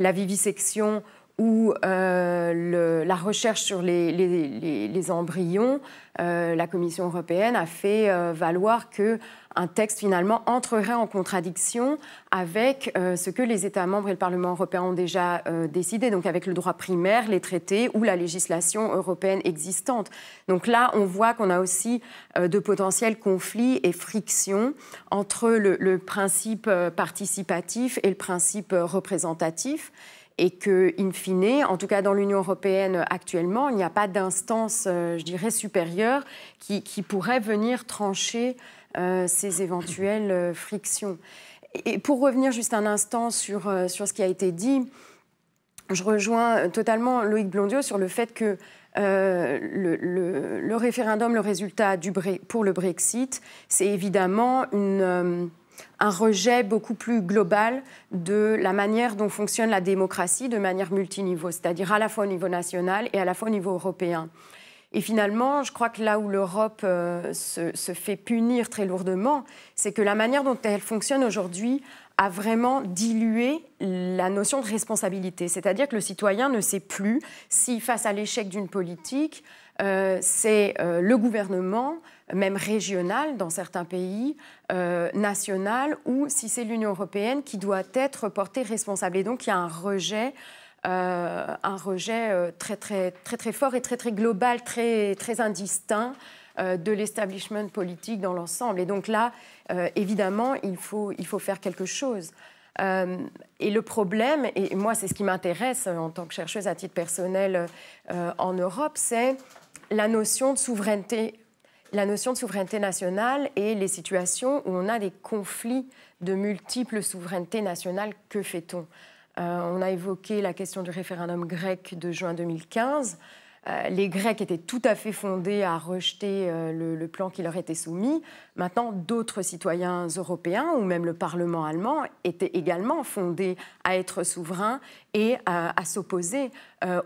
la vivisection ou la recherche sur les embryons. La Commission européenne a fait valoir qu'un texte finalement entrerait en contradiction avec ce que les États membres et le Parlement européen ont déjà décidé, donc avec le droit primaire, les traités ou la législation européenne existante. Donc là, on voit qu'on a aussi de potentiels conflits et frictions entre le principe participatif et le principe représentatif. Et que, in fine, en tout cas dans l'Union européenne actuellement, il n'y a pas d'instance, je dirais, supérieure qui pourrait venir trancher ces éventuelles frictions. Et pour revenir juste un instant sur ce qui a été dit, je rejoins totalement Loïc Blondiaux sur le fait que le référendum, le résultat pour le Brexit, c'est évidemment un rejet beaucoup plus global de la manière dont fonctionne la démocratie de manière multiniveau, c'est-à-dire à la fois au niveau national et à la fois au niveau européen. Et finalement, je crois que là où l'Europe se fait punir très lourdement, c'est que la manière dont elle fonctionne aujourd'hui a vraiment dilué la notion de responsabilité. C'est-à-dire que le citoyen ne sait plus si, face à l'échec d'une politique, c'est le gouvernement, même régional dans certains pays, national, ou si c'est l'Union européenne qui doit être portée responsable. Et donc il y a un rejet très, très, très, très fort et très, très global, très, très indistinct de l'establishment politique dans l'ensemble. Et donc là, évidemment, il faut faire quelque chose. Et le problème, et moi c'est ce qui m'intéresse en tant que chercheuse à titre personnel en Europe, c'est la notion de souveraineté. La notion de souveraineté nationale et les situations où on a des conflits de multiples souverainetés nationales, que fait-on ? On a évoqué la question du référendum grec de juin 2015. Les Grecs étaient tout à fait fondés à rejeter le plan qui leur était soumis. Maintenant, d'autres citoyens européens, ou même le Parlement allemand, étaient également fondés à être souverains et à s'opposer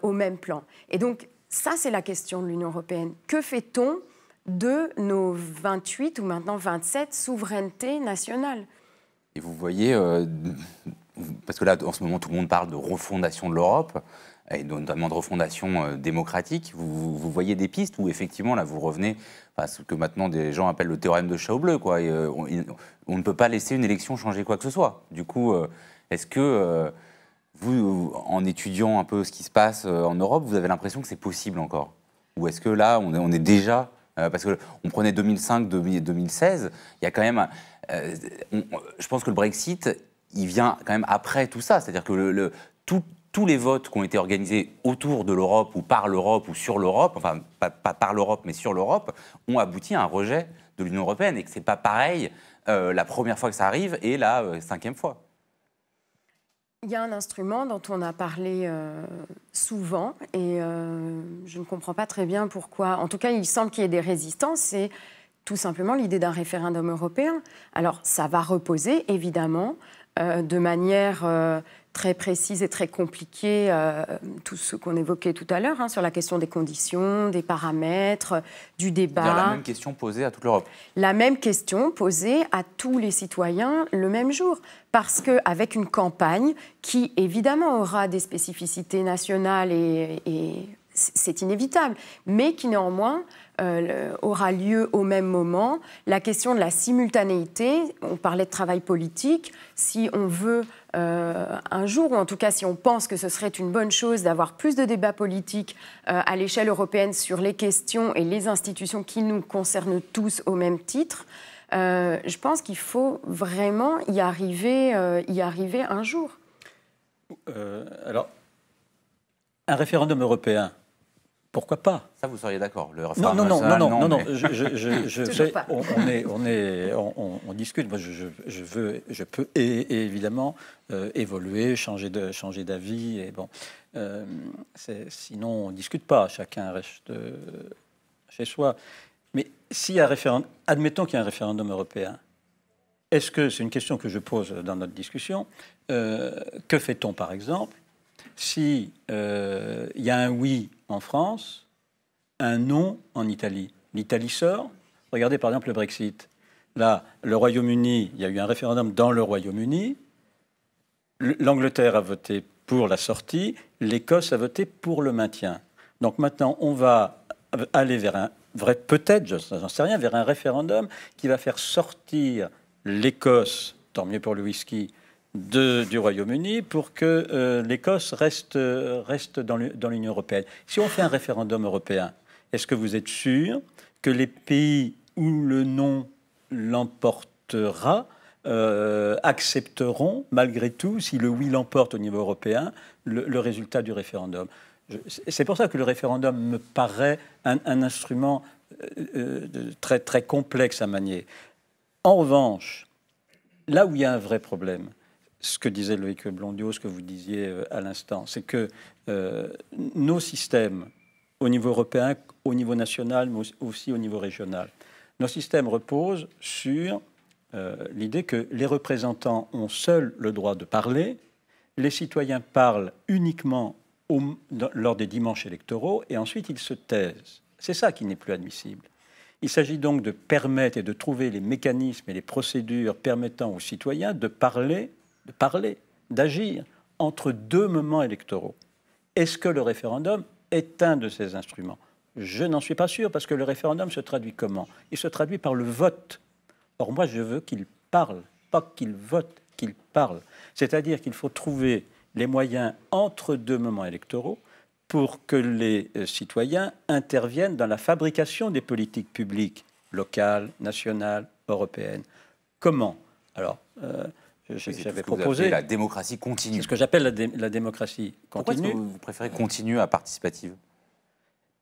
au même plan. Et donc, ça, c'est la question de l'Union européenne. Que fait-on de nos 28 ou maintenant 27 souverainetés nationales? Et vous voyez, parce que là, en ce moment, tout le monde parle de refondation de l'Europe. et notamment de refondation démocratique, vous voyez des pistes où effectivement, là, vous revenez à ce que maintenant des gens appellent le théorème de Chat-au-Bleu, quoi. Et, on ne peut pas laisser une élection changer quoi que ce soit. Du coup, est-ce que vous, en étudiant un peu ce qui se passe en Europe, vous avez l'impression que c'est possible encore? Ou est-ce que là, on est déjà... parce qu'on prenait 2005, 2016, il y a quand même... je pense que le Brexit, il vient quand même après tout ça. C'est-à-dire que tous les votes qui ont été organisés autour de l'Europe ou par l'Europe ou sur l'Europe, enfin, pas par l'Europe, mais sur l'Europe, ont abouti à un rejet de l'Union européenne. Et que c'est pas pareil la première fois que ça arrive et la cinquième fois. Il y a un instrument dont on a parlé souvent et je ne comprends pas très bien pourquoi. En tout cas, il semble qu'il y ait des résistances. C'est tout simplement l'idée d'un référendum européen. Alors, ça va reposer, évidemment, de manière très précise et très compliquée, tout ce qu'on évoquait tout à l'heure, hein, sur la question des conditions, des paramètres, du débat. La même question posée à toute l'Europe. La même question posée à tous les citoyens le même jour. Parce qu'avec une campagne qui, évidemment, aura des spécificités nationales et c'est inévitable, mais qui, néanmoins, aura lieu au même moment. La question de la simultanéité, on parlait de travail politique, si on veut un jour, ou en tout cas si on pense que ce serait une bonne chose d'avoir plus de débats politiques à l'échelle européenne sur les questions et les institutions qui nous concernent tous au même titre, je pense qu'il faut vraiment y arriver un jour. Alors, un référendum européen, pourquoi pas? Ça, vous seriez d'accord? On discute. Moi, je peux évidemment évoluer, changer d'avis. Et bon, sinon, on ne discute pas. Chacun reste chez soi. Mais s'il y a un référendum, admettons qu'il y a un référendum européen. Est-ce que c'est une question que je pose dans notre discussion? Que fait-on, par exemple, si y a un oui en France, un non en Italie? L'Italie sort. Regardez par exemple le Brexit. Là, le Royaume-Uni, il y a eu un référendum dans le Royaume-Uni. L'Angleterre a voté pour la sortie. L'Écosse a voté pour le maintien. Donc maintenant, on va aller vers un vrai, peut-être, j'en sais rien, vers un référendum qui va faire sortir l'Écosse, tant mieux pour le whisky, du Royaume-Uni pour que l'Écosse reste dans l'Union européenne. Si on fait un référendum européen, est-ce que vous êtes sûr que les pays où le non l'emportera accepteront, malgré tout, si le oui l'emporte au niveau européen, le résultat du référendum? C'est pour ça que le référendum me paraît un instrument très, très complexe à manier. En revanche, là où il y a un vrai problème, ce que disait Loïc Blondiaux, ce que vous disiez à l'instant, c'est que nos systèmes, au niveau européen, au niveau national, mais aussi au niveau régional, nos systèmes reposent sur l'idée que les représentants ont seuls le droit de parler, les citoyens parlent uniquement lors des dimanches électoraux, et ensuite ils se taisent. C'est ça qui n'est plus admissible. Il s'agit donc de permettre et de trouver les mécanismes et les procédures permettant aux citoyens de parler, d'agir entre deux moments électoraux. Est-ce que le référendum est un de ces instruments? Je n'en suis pas sûr, parce que le référendum se traduit comment? Il se traduit par le vote. Or, moi, je veux qu'il parle, pas qu'il vote, qu'il parle. C'est-à-dire qu'il faut trouver les moyens entre deux moments électoraux pour que les citoyens interviennent dans la fabrication des politiques publiques locales, nationales, européennes. Comment? Alors... j'avais proposé la démocratie continue. C'est ce que j'appelle la démocratie continue. Pourquoi vous préférez continue à participative?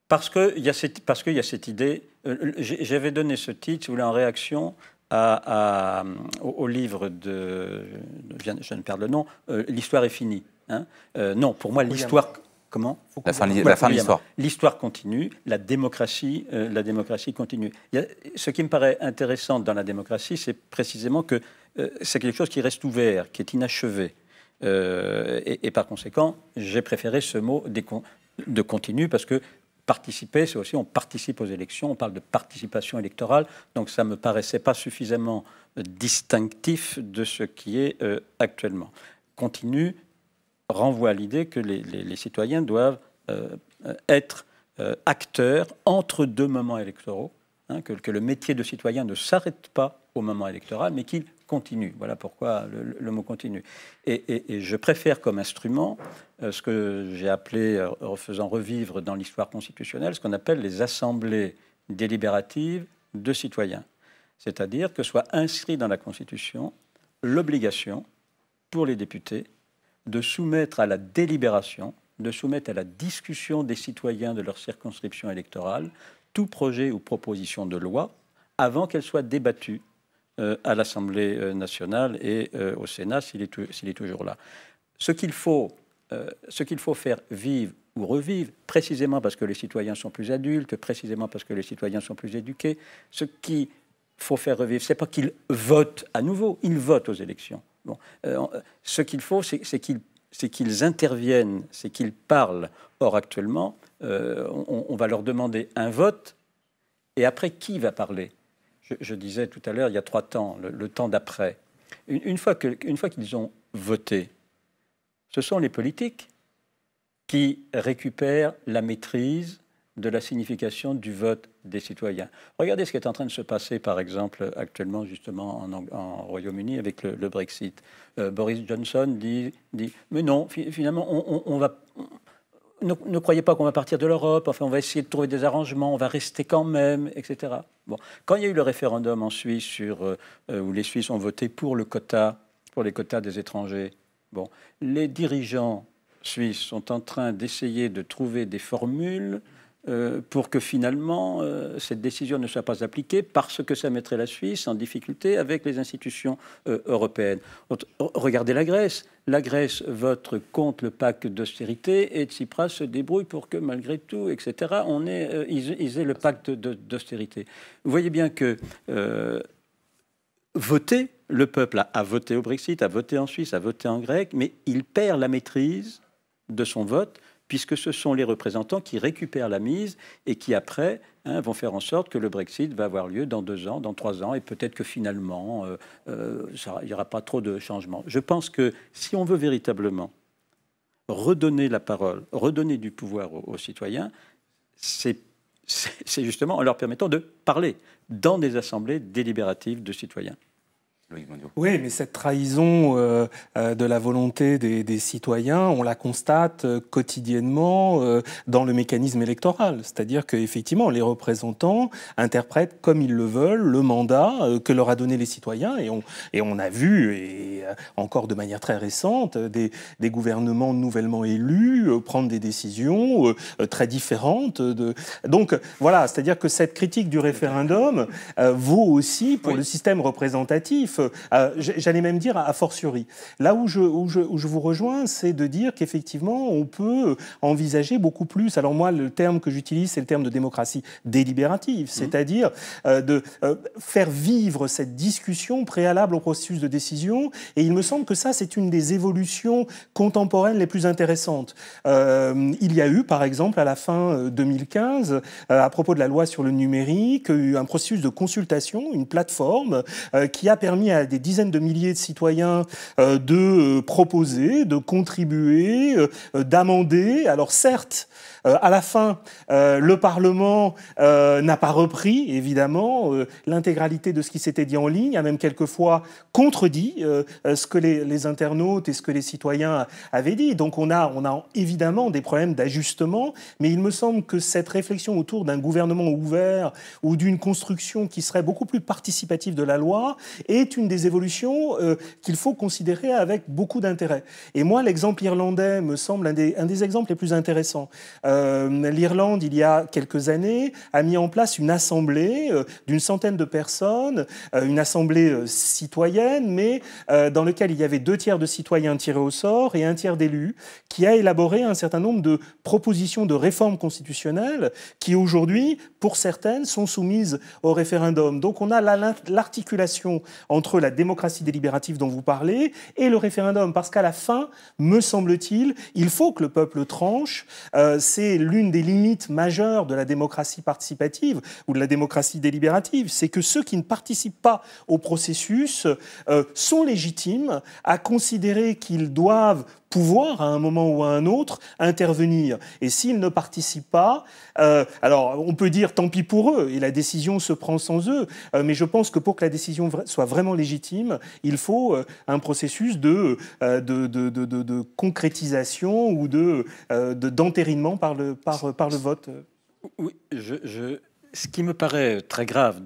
Parce qu'il y a cette idée. J'avais donné ce titre, si vous voulez, en réaction au livre de. Je ne perds le nom. L'histoire est finie. Hein non, pour moi, l'histoire. Comment? La fin de l'histoire. L'histoire continue, la démocratie continue. Ce qui me paraît intéressant dans la démocratie, c'est précisément que c'est quelque chose qui reste ouvert, qui est inachevé. Et par conséquent, j'ai préféré ce mot de continu, parce que participer, c'est aussi on participe aux élections, on parle de participation électorale, donc ça ne me paraissait pas suffisamment distinctif de ce qui est actuellement. Continu. renvoie à l'idée que les citoyens doivent être acteurs entre deux moments électoraux, hein, que le métier de citoyen ne s'arrête pas au moment électoral, mais qu'il continue. Voilà pourquoi le mot continue. Et je préfère comme instrument ce que j'ai appelé, faisant revivre dans l'histoire constitutionnelle, ce qu'on appelle les assemblées délibératives de citoyens. C'est-à-dire que soit inscrit dans la Constitution l'obligation pour les députés de soumettre à la délibération, de soumettre à la discussion des citoyens de leur circonscription électorale tout projet ou proposition de loi avant qu'elle soit débattue à l'Assemblée nationale et au Sénat, s'il est toujours là. Ce qu'il faut faire vivre ou revivre, précisément parce que les citoyens sont plus adultes, précisément parce que les citoyens sont plus éduqués, ce qu'il faut faire revivre, c'est pas qu'ils votent à nouveau, ils votent aux élections. Bon. Ce qu'il faut, c'est qu'ils interviennent, c'est qu'ils parlent. Or, actuellement, on va leur demander un vote, et après, qui va parler? Je disais tout à l'heure, il y a 3 temps, le temps d'après. Une fois qu'ils ont voté, ce sont les politiques qui récupèrent la maîtrise de la signification du vote des citoyens. Regardez ce qui est en train de se passer, par exemple, actuellement, justement, en Royaume-Uni, avec le Brexit. Boris Johnson dit « Mais non, finalement, ne croyez pas qu'on va partir de l'Europe, enfin, on va essayer de trouver des arrangements, on va rester quand même, etc. » Bon. Quand il y a eu le référendum en Suisse, où les Suisses ont voté pour les quotas des étrangers, bon, les dirigeants suisses sont en train d'essayer de trouver des formules pour que finalement cette décision ne soit pas appliquée parce que ça mettrait la Suisse en difficulté avec les institutions européennes. Regardez la Grèce. La Grèce vote contre le pacte d'austérité et Tsipras se débrouille pour que malgré tout, etc., ils aient le pacte d'austérité. Vous voyez bien que voter, le peuple a voté au Brexit, a voté en Suisse, a voté en Grèce, mais il perd la maîtrise de son vote, puisque ce sont les représentants qui récupèrent la mise et qui, après, hein, vont faire en sorte que le Brexit va avoir lieu dans 2 ans, dans 3 ans, et peut-être que finalement, il n'y aura pas trop de changements. Je pense que si on veut véritablement redonner la parole, redonner du pouvoir aux citoyens, c'est justement en leur permettant de parler dans des assemblées délibératives de citoyens. Oui, mais cette trahison de la volonté des citoyens, on la constate quotidiennement dans le mécanisme électoral. C'est-à-dire qu'effectivement, les représentants interprètent comme ils le veulent le mandat que leur a donné les citoyens. Et on a vu, et encore de manière très récente, des gouvernements nouvellement élus prendre des décisions très différentes. Donc voilà, c'est-à-dire que cette critique du référendum vaut aussi pour le système représentatif. J'allais même dire a fortiori. Là où je vous rejoins, c'est de dire qu'effectivement, on peut envisager beaucoup plus. Alors moi, le terme que j'utilise, c'est le terme de démocratie délibérative, c'est-à-dire de faire vivre cette discussion préalable au processus de décision. Et il me semble que ça, c'est une des évolutions contemporaines les plus intéressantes. Il y a eu, par exemple, à la fin 2015, à propos de la loi sur le numérique, un processus de consultation, une plateforme qui a permis à des dizaines de milliers de citoyens de proposer, de contribuer, d'amender. Alors certes, à la fin, le Parlement n'a pas repris, évidemment, l'intégralité de ce qui s'était dit en ligne, a même quelquefois contredit ce que les internautes et ce que les citoyens avaient dit. Donc on a évidemment des problèmes d'ajustement, mais il me semble que cette réflexion autour d'un gouvernement ouvert ou d'une construction qui serait beaucoup plus participative de la loi est une des évolutions qu'il faut considérer avec beaucoup d'intérêt. Et moi, l'exemple irlandais me semble un des exemples les plus intéressants. L'Irlande, il y a quelques années, a mis en place une assemblée d'une centaine de personnes, une assemblée citoyenne, mais dans laquelle il y avait 2 tiers de citoyens tirés au sort et 1 tiers d'élus, qui a élaboré un certain nombre de propositions de réformes constitutionnelles qui, aujourd'hui, pour certaines, sont soumises au référendum. Donc on a l'articulation entre la démocratie délibérative dont vous parlez et le référendum, parce qu'à la fin, me semble-t-il, il faut que le peuple tranche. C'est l'une des limites majeures de la démocratie participative ou de la démocratie délibérative, c'est que ceux qui ne participent pas au processus sont légitimes à considérer qu'ils doivent pouvoir, à un moment ou à un autre, intervenir. Et s'ils ne participent pas, alors on peut dire tant pis pour eux, et la décision se prend sans eux, mais je pense que pour que la décision soit vraiment légitime, il faut un processus de concrétisation ou d'entérinement par le vote. Oui, ce qui me paraît très grave,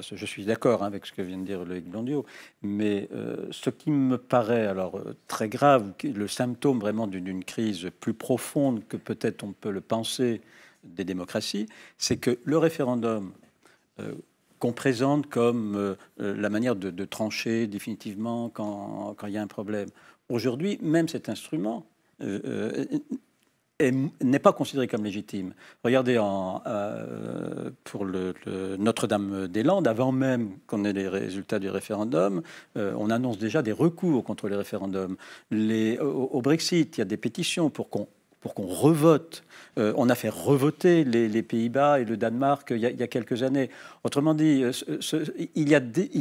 je suis d'accord avec ce que vient de dire Loïc Blondiaux, mais ce qui me paraît alors très grave, le symptôme vraiment d'une crise plus profonde que peut-être on peut le penser des démocraties, c'est que le référendum qu'on présente comme la manière de trancher définitivement quand il y a un problème, aujourd'hui, même cet instrument... n'est pas considéré comme légitime. Regardez, pour le Notre-Dame-des-Landes, avant même qu'on ait les résultats du référendum, on annonce déjà des recours contre les référendums. Au Brexit, il y a des pétitions pour qu'on revote. On a fait revoter les Pays-Bas et le Danemark il y a quelques années. Autrement dit, il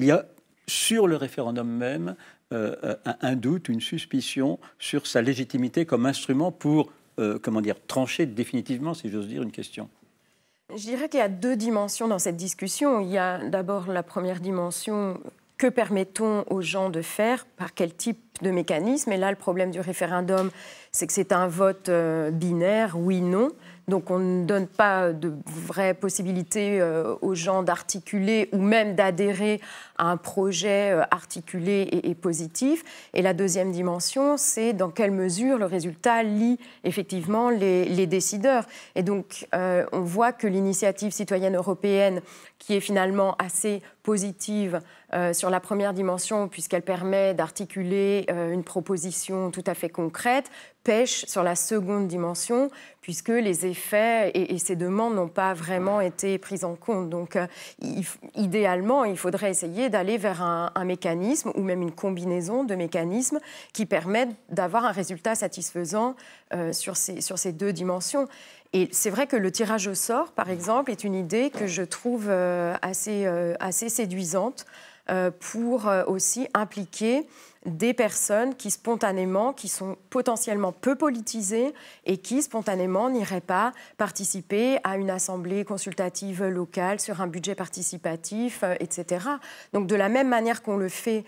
y a sur le référendum même un doute, une suspicion sur sa légitimité comme instrument pour... comment dire, trancher définitivement, si j'ose dire, une question. Je dirais qu'il y a deux dimensions dans cette discussion. Il y a d'abord la première dimension, que permettons aux gens de faire, par quel type de mécanisme? Et là, le problème du référendum, c'est que c'est un vote binaire, oui-non. Donc on ne donne pas de vraies possibilités aux gens d'articuler ou même d'adhérer à un projet articulé et positif. Et la deuxième dimension, c'est dans quelle mesure le résultat lie effectivement les décideurs. Et donc on voit que l'initiative citoyenne européenne, qui est finalement assez positive sur la première dimension, puisqu'elle permet d'articuler une proposition tout à fait concrète, pêche sur la seconde dimension, puisque les effets et ces demandes n'ont pas vraiment été prises en compte. Donc, idéalement, il faudrait essayer d'aller vers un mécanisme ou même une combinaison de mécanismes qui permettent d'avoir un résultat satisfaisant sur ces deux dimensions. Et c'est vrai que le tirage au sort, par exemple, est une idée que je trouve assez séduisante pour aussi impliquer des personnes qui spontanément, qui sont potentiellement peu politisées et qui spontanément n'iraient pas participer à une assemblée consultative locale sur un budget participatif, etc. Donc de la même manière qu'on le fait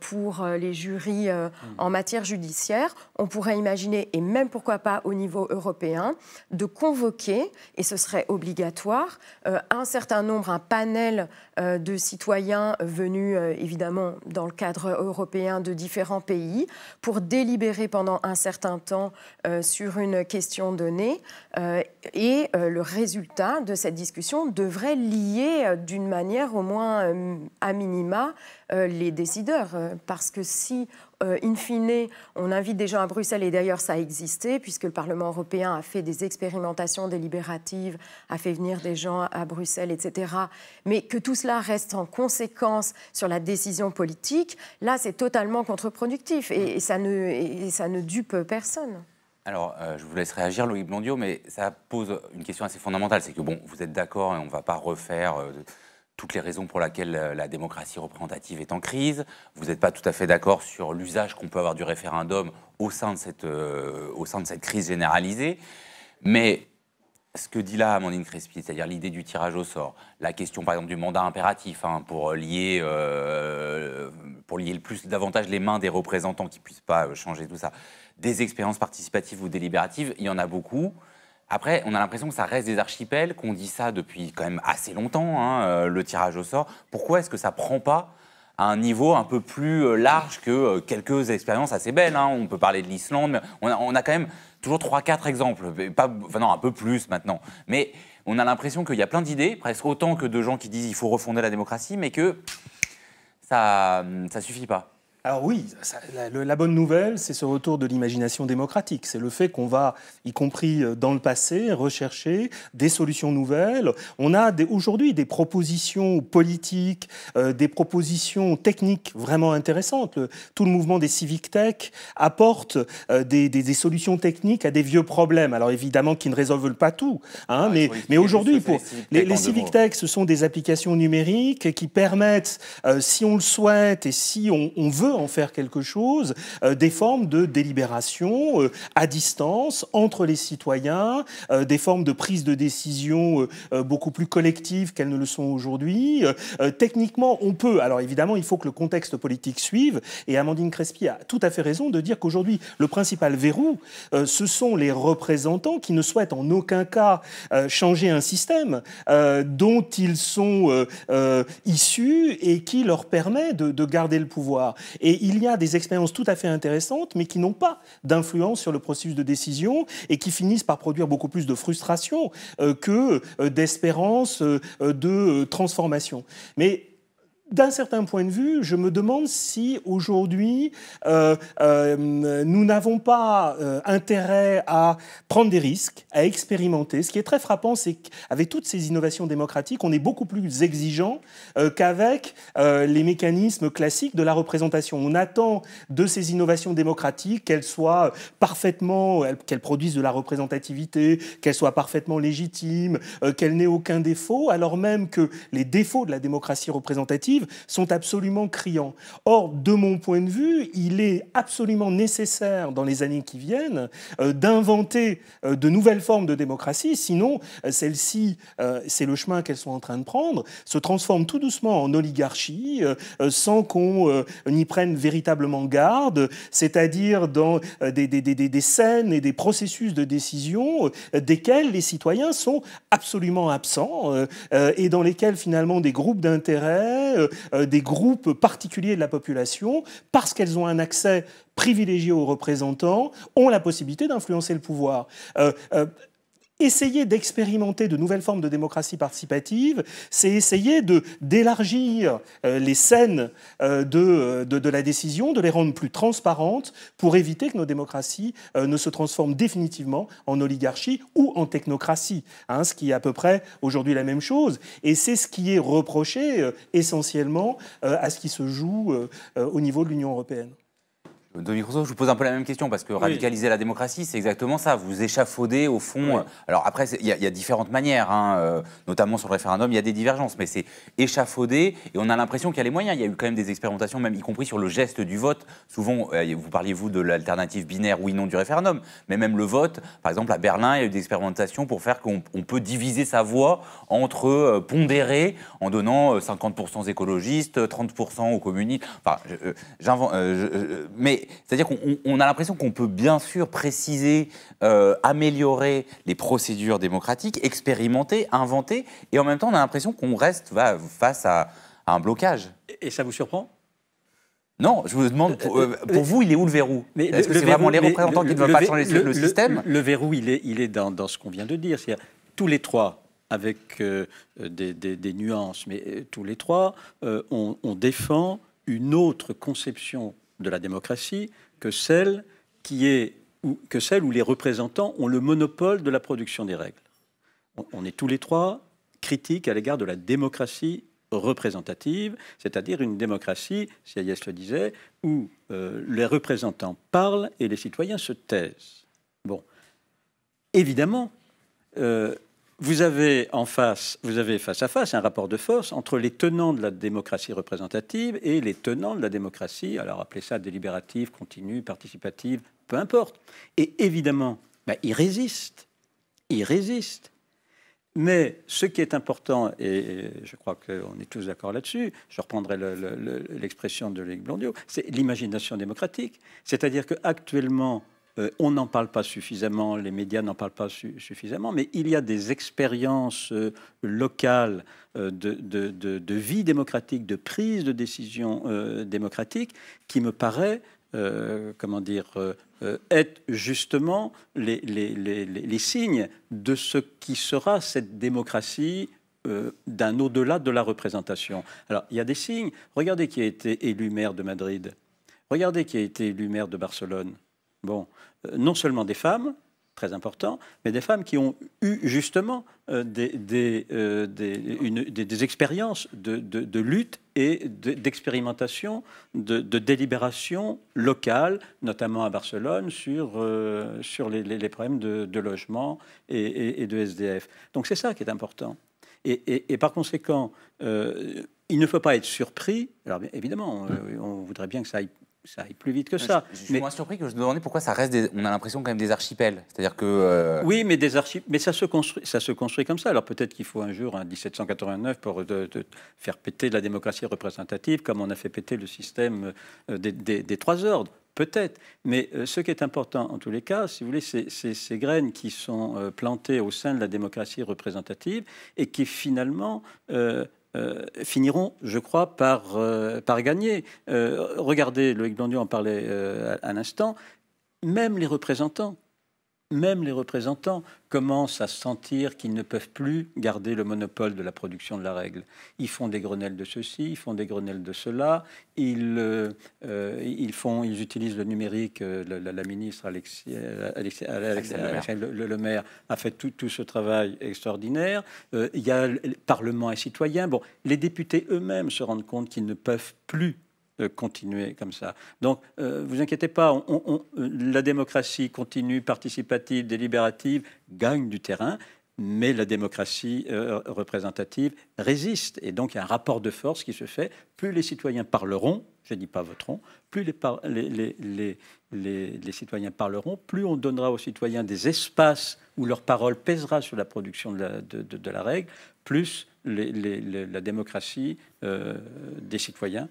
pour les jurys en matière judiciaire, on pourrait imaginer, et même pourquoi pas au niveau européen, de convoquer, et ce serait obligatoire, un certain nombre, un panel de citoyens venus évidemment dans le cadre européen de différents pays pour délibérer pendant un certain temps sur une question donnée et le résultat de cette discussion devrait lier d'une manière au moins à minima les décideurs parce que si in fine, on invite des gens à Bruxelles, et d'ailleurs ça a existé, puisque le Parlement européen a fait des expérimentations délibératives, a fait venir des gens à Bruxelles, etc. Mais que tout cela reste en conséquence sur la décision politique, là c'est totalement contre-productif et ça ne dupe personne. Alors, je vous laisse réagir, Loïc Blondiaux, mais ça pose une question assez fondamentale, c'est que bon, vous êtes d'accord et on ne va pas refaire... toutes les raisons pour lesquelles la démocratie représentative est en crise. Vous n'êtes pas tout à fait d'accord sur l'usage qu'on peut avoir du référendum au sein de cette crise généralisée. Mais ce que dit là Amandine Crespi, c'est-à-dire l'idée du tirage au sort, la question par exemple du mandat impératif pour lier davantage les mains des représentants qui ne puissent pas changer tout ça, des expériences participatives ou délibératives, il y en a beaucoup. Après, on a l'impression que ça reste des archipels, qu'on dit ça depuis quand même assez longtemps, le tirage au sort. Pourquoi est-ce que ça ne prend pas à un niveau un peu plus large que quelques expériences assez belles, hein. On peut parler de l'Islande, mais on a quand même toujours 3-4 exemples, un peu plus maintenant. Mais on a l'impression qu'il y a plein d'idées, presque autant que de gens qui disent qu'il faut refonder la démocratie, mais que ça ne suffit pas. Alors oui, la bonne nouvelle, c'est ce retour de l'imagination démocratique. C'est le fait qu'on va, y compris dans le passé, rechercher des solutions nouvelles. On a aujourd'hui des propositions politiques, des propositions techniques vraiment intéressantes. Tout le mouvement des civic tech apporte des solutions techniques à des vieux problèmes. Alors évidemment, qui ne résolvent pas tout. Hein, mais aujourd'hui, les civic tech, ce sont des applications numériques qui permettent, si on le souhaite et si on veut en faire quelque chose, des formes de délibération à distance entre les citoyens, des formes de prise de décision beaucoup plus collectives qu'elles ne le sont aujourd'hui. Techniquement, on peut. Alors évidemment, il faut que le contexte politique suive. Et Amandine Crespi a tout à fait raison de dire qu'aujourd'hui, le principal verrou, ce sont les représentants qui ne souhaitent en aucun cas changer un système dont ils sont issus et qui leur permet de garder le pouvoir. Et il y a des expériences tout à fait intéressantes, mais qui n'ont pas d'influence sur le processus de décision et qui finissent par produire beaucoup plus de frustration que d'espérance de transformation. Mais d'un certain point de vue, je me demande si aujourd'hui nous n'avons pas intérêt à prendre des risques, à expérimenter. Ce qui est très frappant, c'est qu'avec toutes ces innovations démocratiques, on est beaucoup plus exigeant qu'avec les mécanismes classiques de la représentation. On attend de ces innovations démocratiques qu'elles soient parfaitement, qu'elles produisent de la représentativité, qu'elles soient parfaitement légitimes, qu'elles n'aient aucun défaut, alors même que les défauts de la démocratie représentative sont absolument criants. Or, de mon point de vue, il est absolument nécessaire dans les années qui viennent d'inventer de nouvelles formes de démocratie, sinon celles-ci, c'est le chemin qu'elles sont en train de prendre, se transforment tout doucement en oligarchie sans qu'on y prenne véritablement garde, c'est-à-dire dans des scènes et des processus de décision desquels les citoyens sont absolument absents et dans lesquels finalement des groupes d'intérêt, des groupes particuliers de la population, parce qu'elles ont un accès privilégié aux représentants, ont la possibilité d'influencer le pouvoir. Essayer d'expérimenter de nouvelles formes de démocratie participative, c'est essayer d'élargir les scènes de la décision, de les rendre plus transparentes pour éviter que nos démocraties ne se transforment définitivement en oligarchie ou en technocratie, hein, ce qui est à peu près aujourd'hui la même chose. Et c'est ce qui est reproché essentiellement à ce qui se joue au niveau de l'Union européenne. Dominique Rousseau, je vous pose un peu la même question, parce que radicaliser la démocratie, c'est exactement ça, vous échafaudez au fond... Alors après, il y a différentes manières, hein, notamment sur le référendum, il y a des divergences, mais c'est échafauder, et on a l'impression qu'il y a les moyens. Il y a eu quand même des expérimentations, même y compris sur le geste du vote. Souvent, vous parliez, vous, de l'alternative binaire oui-non du référendum, mais même le vote, par exemple, à Berlin, il y a eu des expérimentations pour faire qu'on peut diviser sa voix entre pondérer, en donnant 50% écologistes, 30% aux communistes... Enfin, j'invente... mais c'est-à-dire qu'on a l'impression qu'on peut bien sûr préciser, améliorer les procédures démocratiques, expérimenter, inventer, et en même temps on a l'impression qu'on reste face à un blocage. Et ça vous surprend ? Non, je vous demande, pour vous, il est où le verrou ? Est-ce que c'est vraiment les représentants qui ne veulent pas changer le système ? Le verrou, il est dans ce qu'on vient de dire, c'est-à-dire tous les trois, avec des nuances, mais tous les trois, on défend une autre conception de la démocratie que celle qui est que celle où les représentants ont le monopole de la production des règles. On est tous les trois critiques à l'égard de la démocratie représentative, c'est-à-dire une démocratie, Sieyès le disait, où les représentants parlent et les citoyens se taisent. Bon, évidemment, vous avez face à face un rapport de force entre les tenants de la démocratie représentative et les tenants de la démocratie, alors appelez ça délibérative, continue, participative, peu importe. Et évidemment, ils résistent. Ils résistent. Mais ce qui est important, et je crois qu'on est tous d'accord là-dessus, je reprendrai l'expression de Loïc Blondiaux, c'est l'imagination démocratique. C'est-à-dire qu'actuellement, on n'en parle pas suffisamment, les médias n'en parlent pas suffisamment, mais il y a des expériences locales de vie démocratique, de prise de décision démocratique, qui me paraît, comment dire, être justement les signes de ce qui sera cette démocratie d'un au-delà de la représentation. Alors, il y a des signes. Regardez qui a été élu maire de Madrid. Regardez qui a été élu maire de Barcelone. Bon, non seulement des femmes, très important, mais des femmes qui ont eu justement des expériences de lutte et d'expérimentation, de délibération locale, notamment à Barcelone, sur les problèmes de logement et de SDF. Donc c'est ça qui est important. Et par conséquent, il ne faut pas être surpris. Alors évidemment, on voudrait bien que ça aille ça aille plus vite que ça. Je suis moins surpris que je me demandais pourquoi ça reste des... On a l'impression quand même des archipels. C'est-à-dire que... Oui, mais des archipels... Mais ça se construit comme ça. Alors peut-être qu'il faut un jour, un 1789, pour faire péter la démocratie représentative, comme on a fait péter le système des trois ordres. Peut-être. Mais ce qui est important, en tous les cas, si vous voulez, c'est ces graines qui sont plantées au sein de la démocratie représentative et qui, finalement... finiront, je crois, par gagner. Regardez, Loïc Blondiaux en parlait à l'instant, même les représentants commencent à sentir qu'ils ne peuvent plus garder le monopole de la production de la règle. Ils font des grenelles de ceci, ils font des grenelles de cela, ils utilisent le numérique, la ministre Axelle Lemaire a fait tout ce travail extraordinaire, il y a le Parlement et citoyens, bon, les députés eux-mêmes se rendent compte qu'ils ne peuvent plus continuer comme ça. Donc, vous inquiétez pas, la démocratie continue, participative, délibérative, gagne du terrain, mais la démocratie représentative résiste. Et donc, il y a un rapport de force qui se fait. Plus les citoyens parleront, je ne dis pas voteront, plus les citoyens parleront, plus on donnera aux citoyens des espaces où leur parole pèsera sur la production de la règle, plus la démocratie des citoyens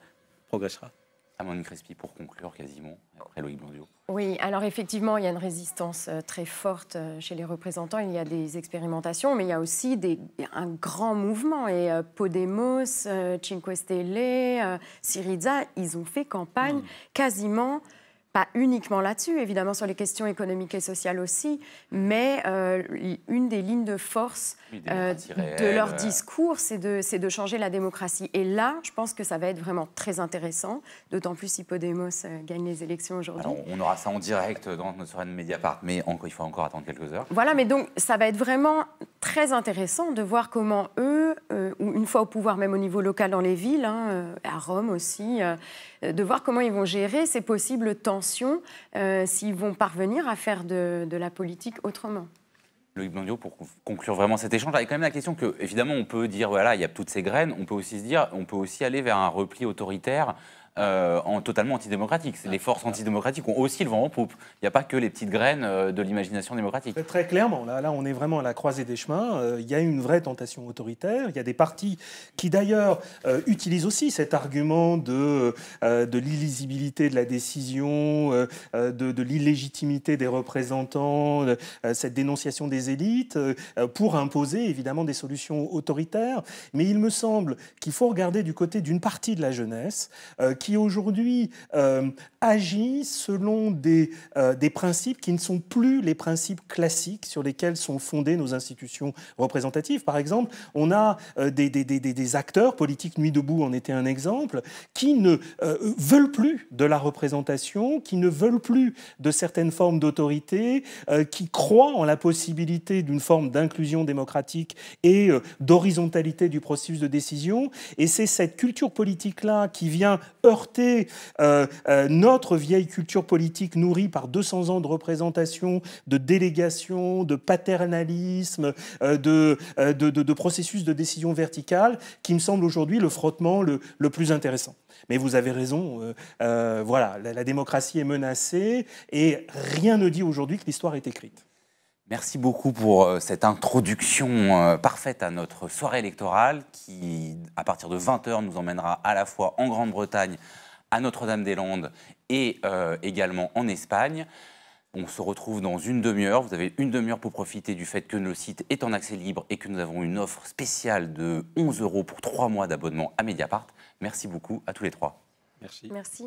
progressera. Amandine Crespi, pour conclure quasiment, après Loïc Blondiaux. Oui, alors effectivement, il y a une résistance très forte chez les représentants. Il y a des expérimentations, mais il y a aussi un grand mouvement. Et Podemos, Cinque Stelle, Syriza, ils ont fait campagne quasiment... Pas uniquement là-dessus, évidemment sur les questions économiques et sociales aussi, mais une des lignes de force de leur discours, c'est de changer la démocratie. Et là, je pense que ça va être vraiment très intéressant, d'autant plus si Podemos gagne les élections aujourd'hui. On aura ça en direct dans notre soirée de Mediapart, mais il faut encore attendre quelques heures. Voilà, mais donc ça va être vraiment très intéressant de voir comment eux, une fois au pouvoir, même au niveau local dans les villes, hein, à Rome aussi, de voir comment ils vont gérer ces possibles tensions. S'ils vont parvenir à faire de la politique autrement. Loïc Blondiaux, pour conclure vraiment cet échange, avec quand même la question que, évidemment, on peut dire, voilà, il y a toutes ces graines, on peut aussi se dire, on peut aussi aller vers un repli autoritaire totalement antidémocratique. Les forces antidémocratiques ont aussi le vent en poupe. Il n'y a pas que les petites graines de l'imagination démocratique. Très clairement, là on est vraiment à la croisée des chemins. Il y a une vraie tentation autoritaire. Il y a des partis qui, d'ailleurs, utilisent aussi cet argument de l'illisibilité de la décision, de l'illégitimité des représentants, cette dénonciation des élites, pour imposer évidemment des solutions autoritaires. Mais il me semble qu'il faut regarder du côté d'une partie de la jeunesse qui aujourd'hui agit selon des principes qui ne sont plus les principes classiques sur lesquels sont fondées nos institutions représentatives. Par exemple, on a des acteurs politiques, Nuit Debout en était un exemple, qui ne veulent plus de la représentation, qui ne veulent plus de certaines formes d'autorité, qui croient en la possibilité d'une forme d'inclusion démocratique et d'horizontalité du processus de décision. Et c'est cette culture politique-là qui vient heurter notre vieille culture politique nourrie par 200 ans de représentation, de délégation, de paternalisme, de processus de décision verticale, qui me semble aujourd'hui le frottement le plus intéressant. Mais vous avez raison, voilà, la démocratie est menacée et rien ne dit aujourd'hui que l'histoire est écrite. Merci beaucoup pour cette introduction parfaite à notre soirée électorale qui, à partir de 20 h, nous emmènera à la fois en Grande-Bretagne, à Notre-Dame-des-Landes et également en Espagne. On se retrouve dans une demi-heure. Vous avez une demi-heure pour profiter du fait que le site est en accès libre et que nous avons une offre spéciale de 11 € pour 3 mois d'abonnement à Mediapart. Merci beaucoup à tous les trois. Merci. Merci.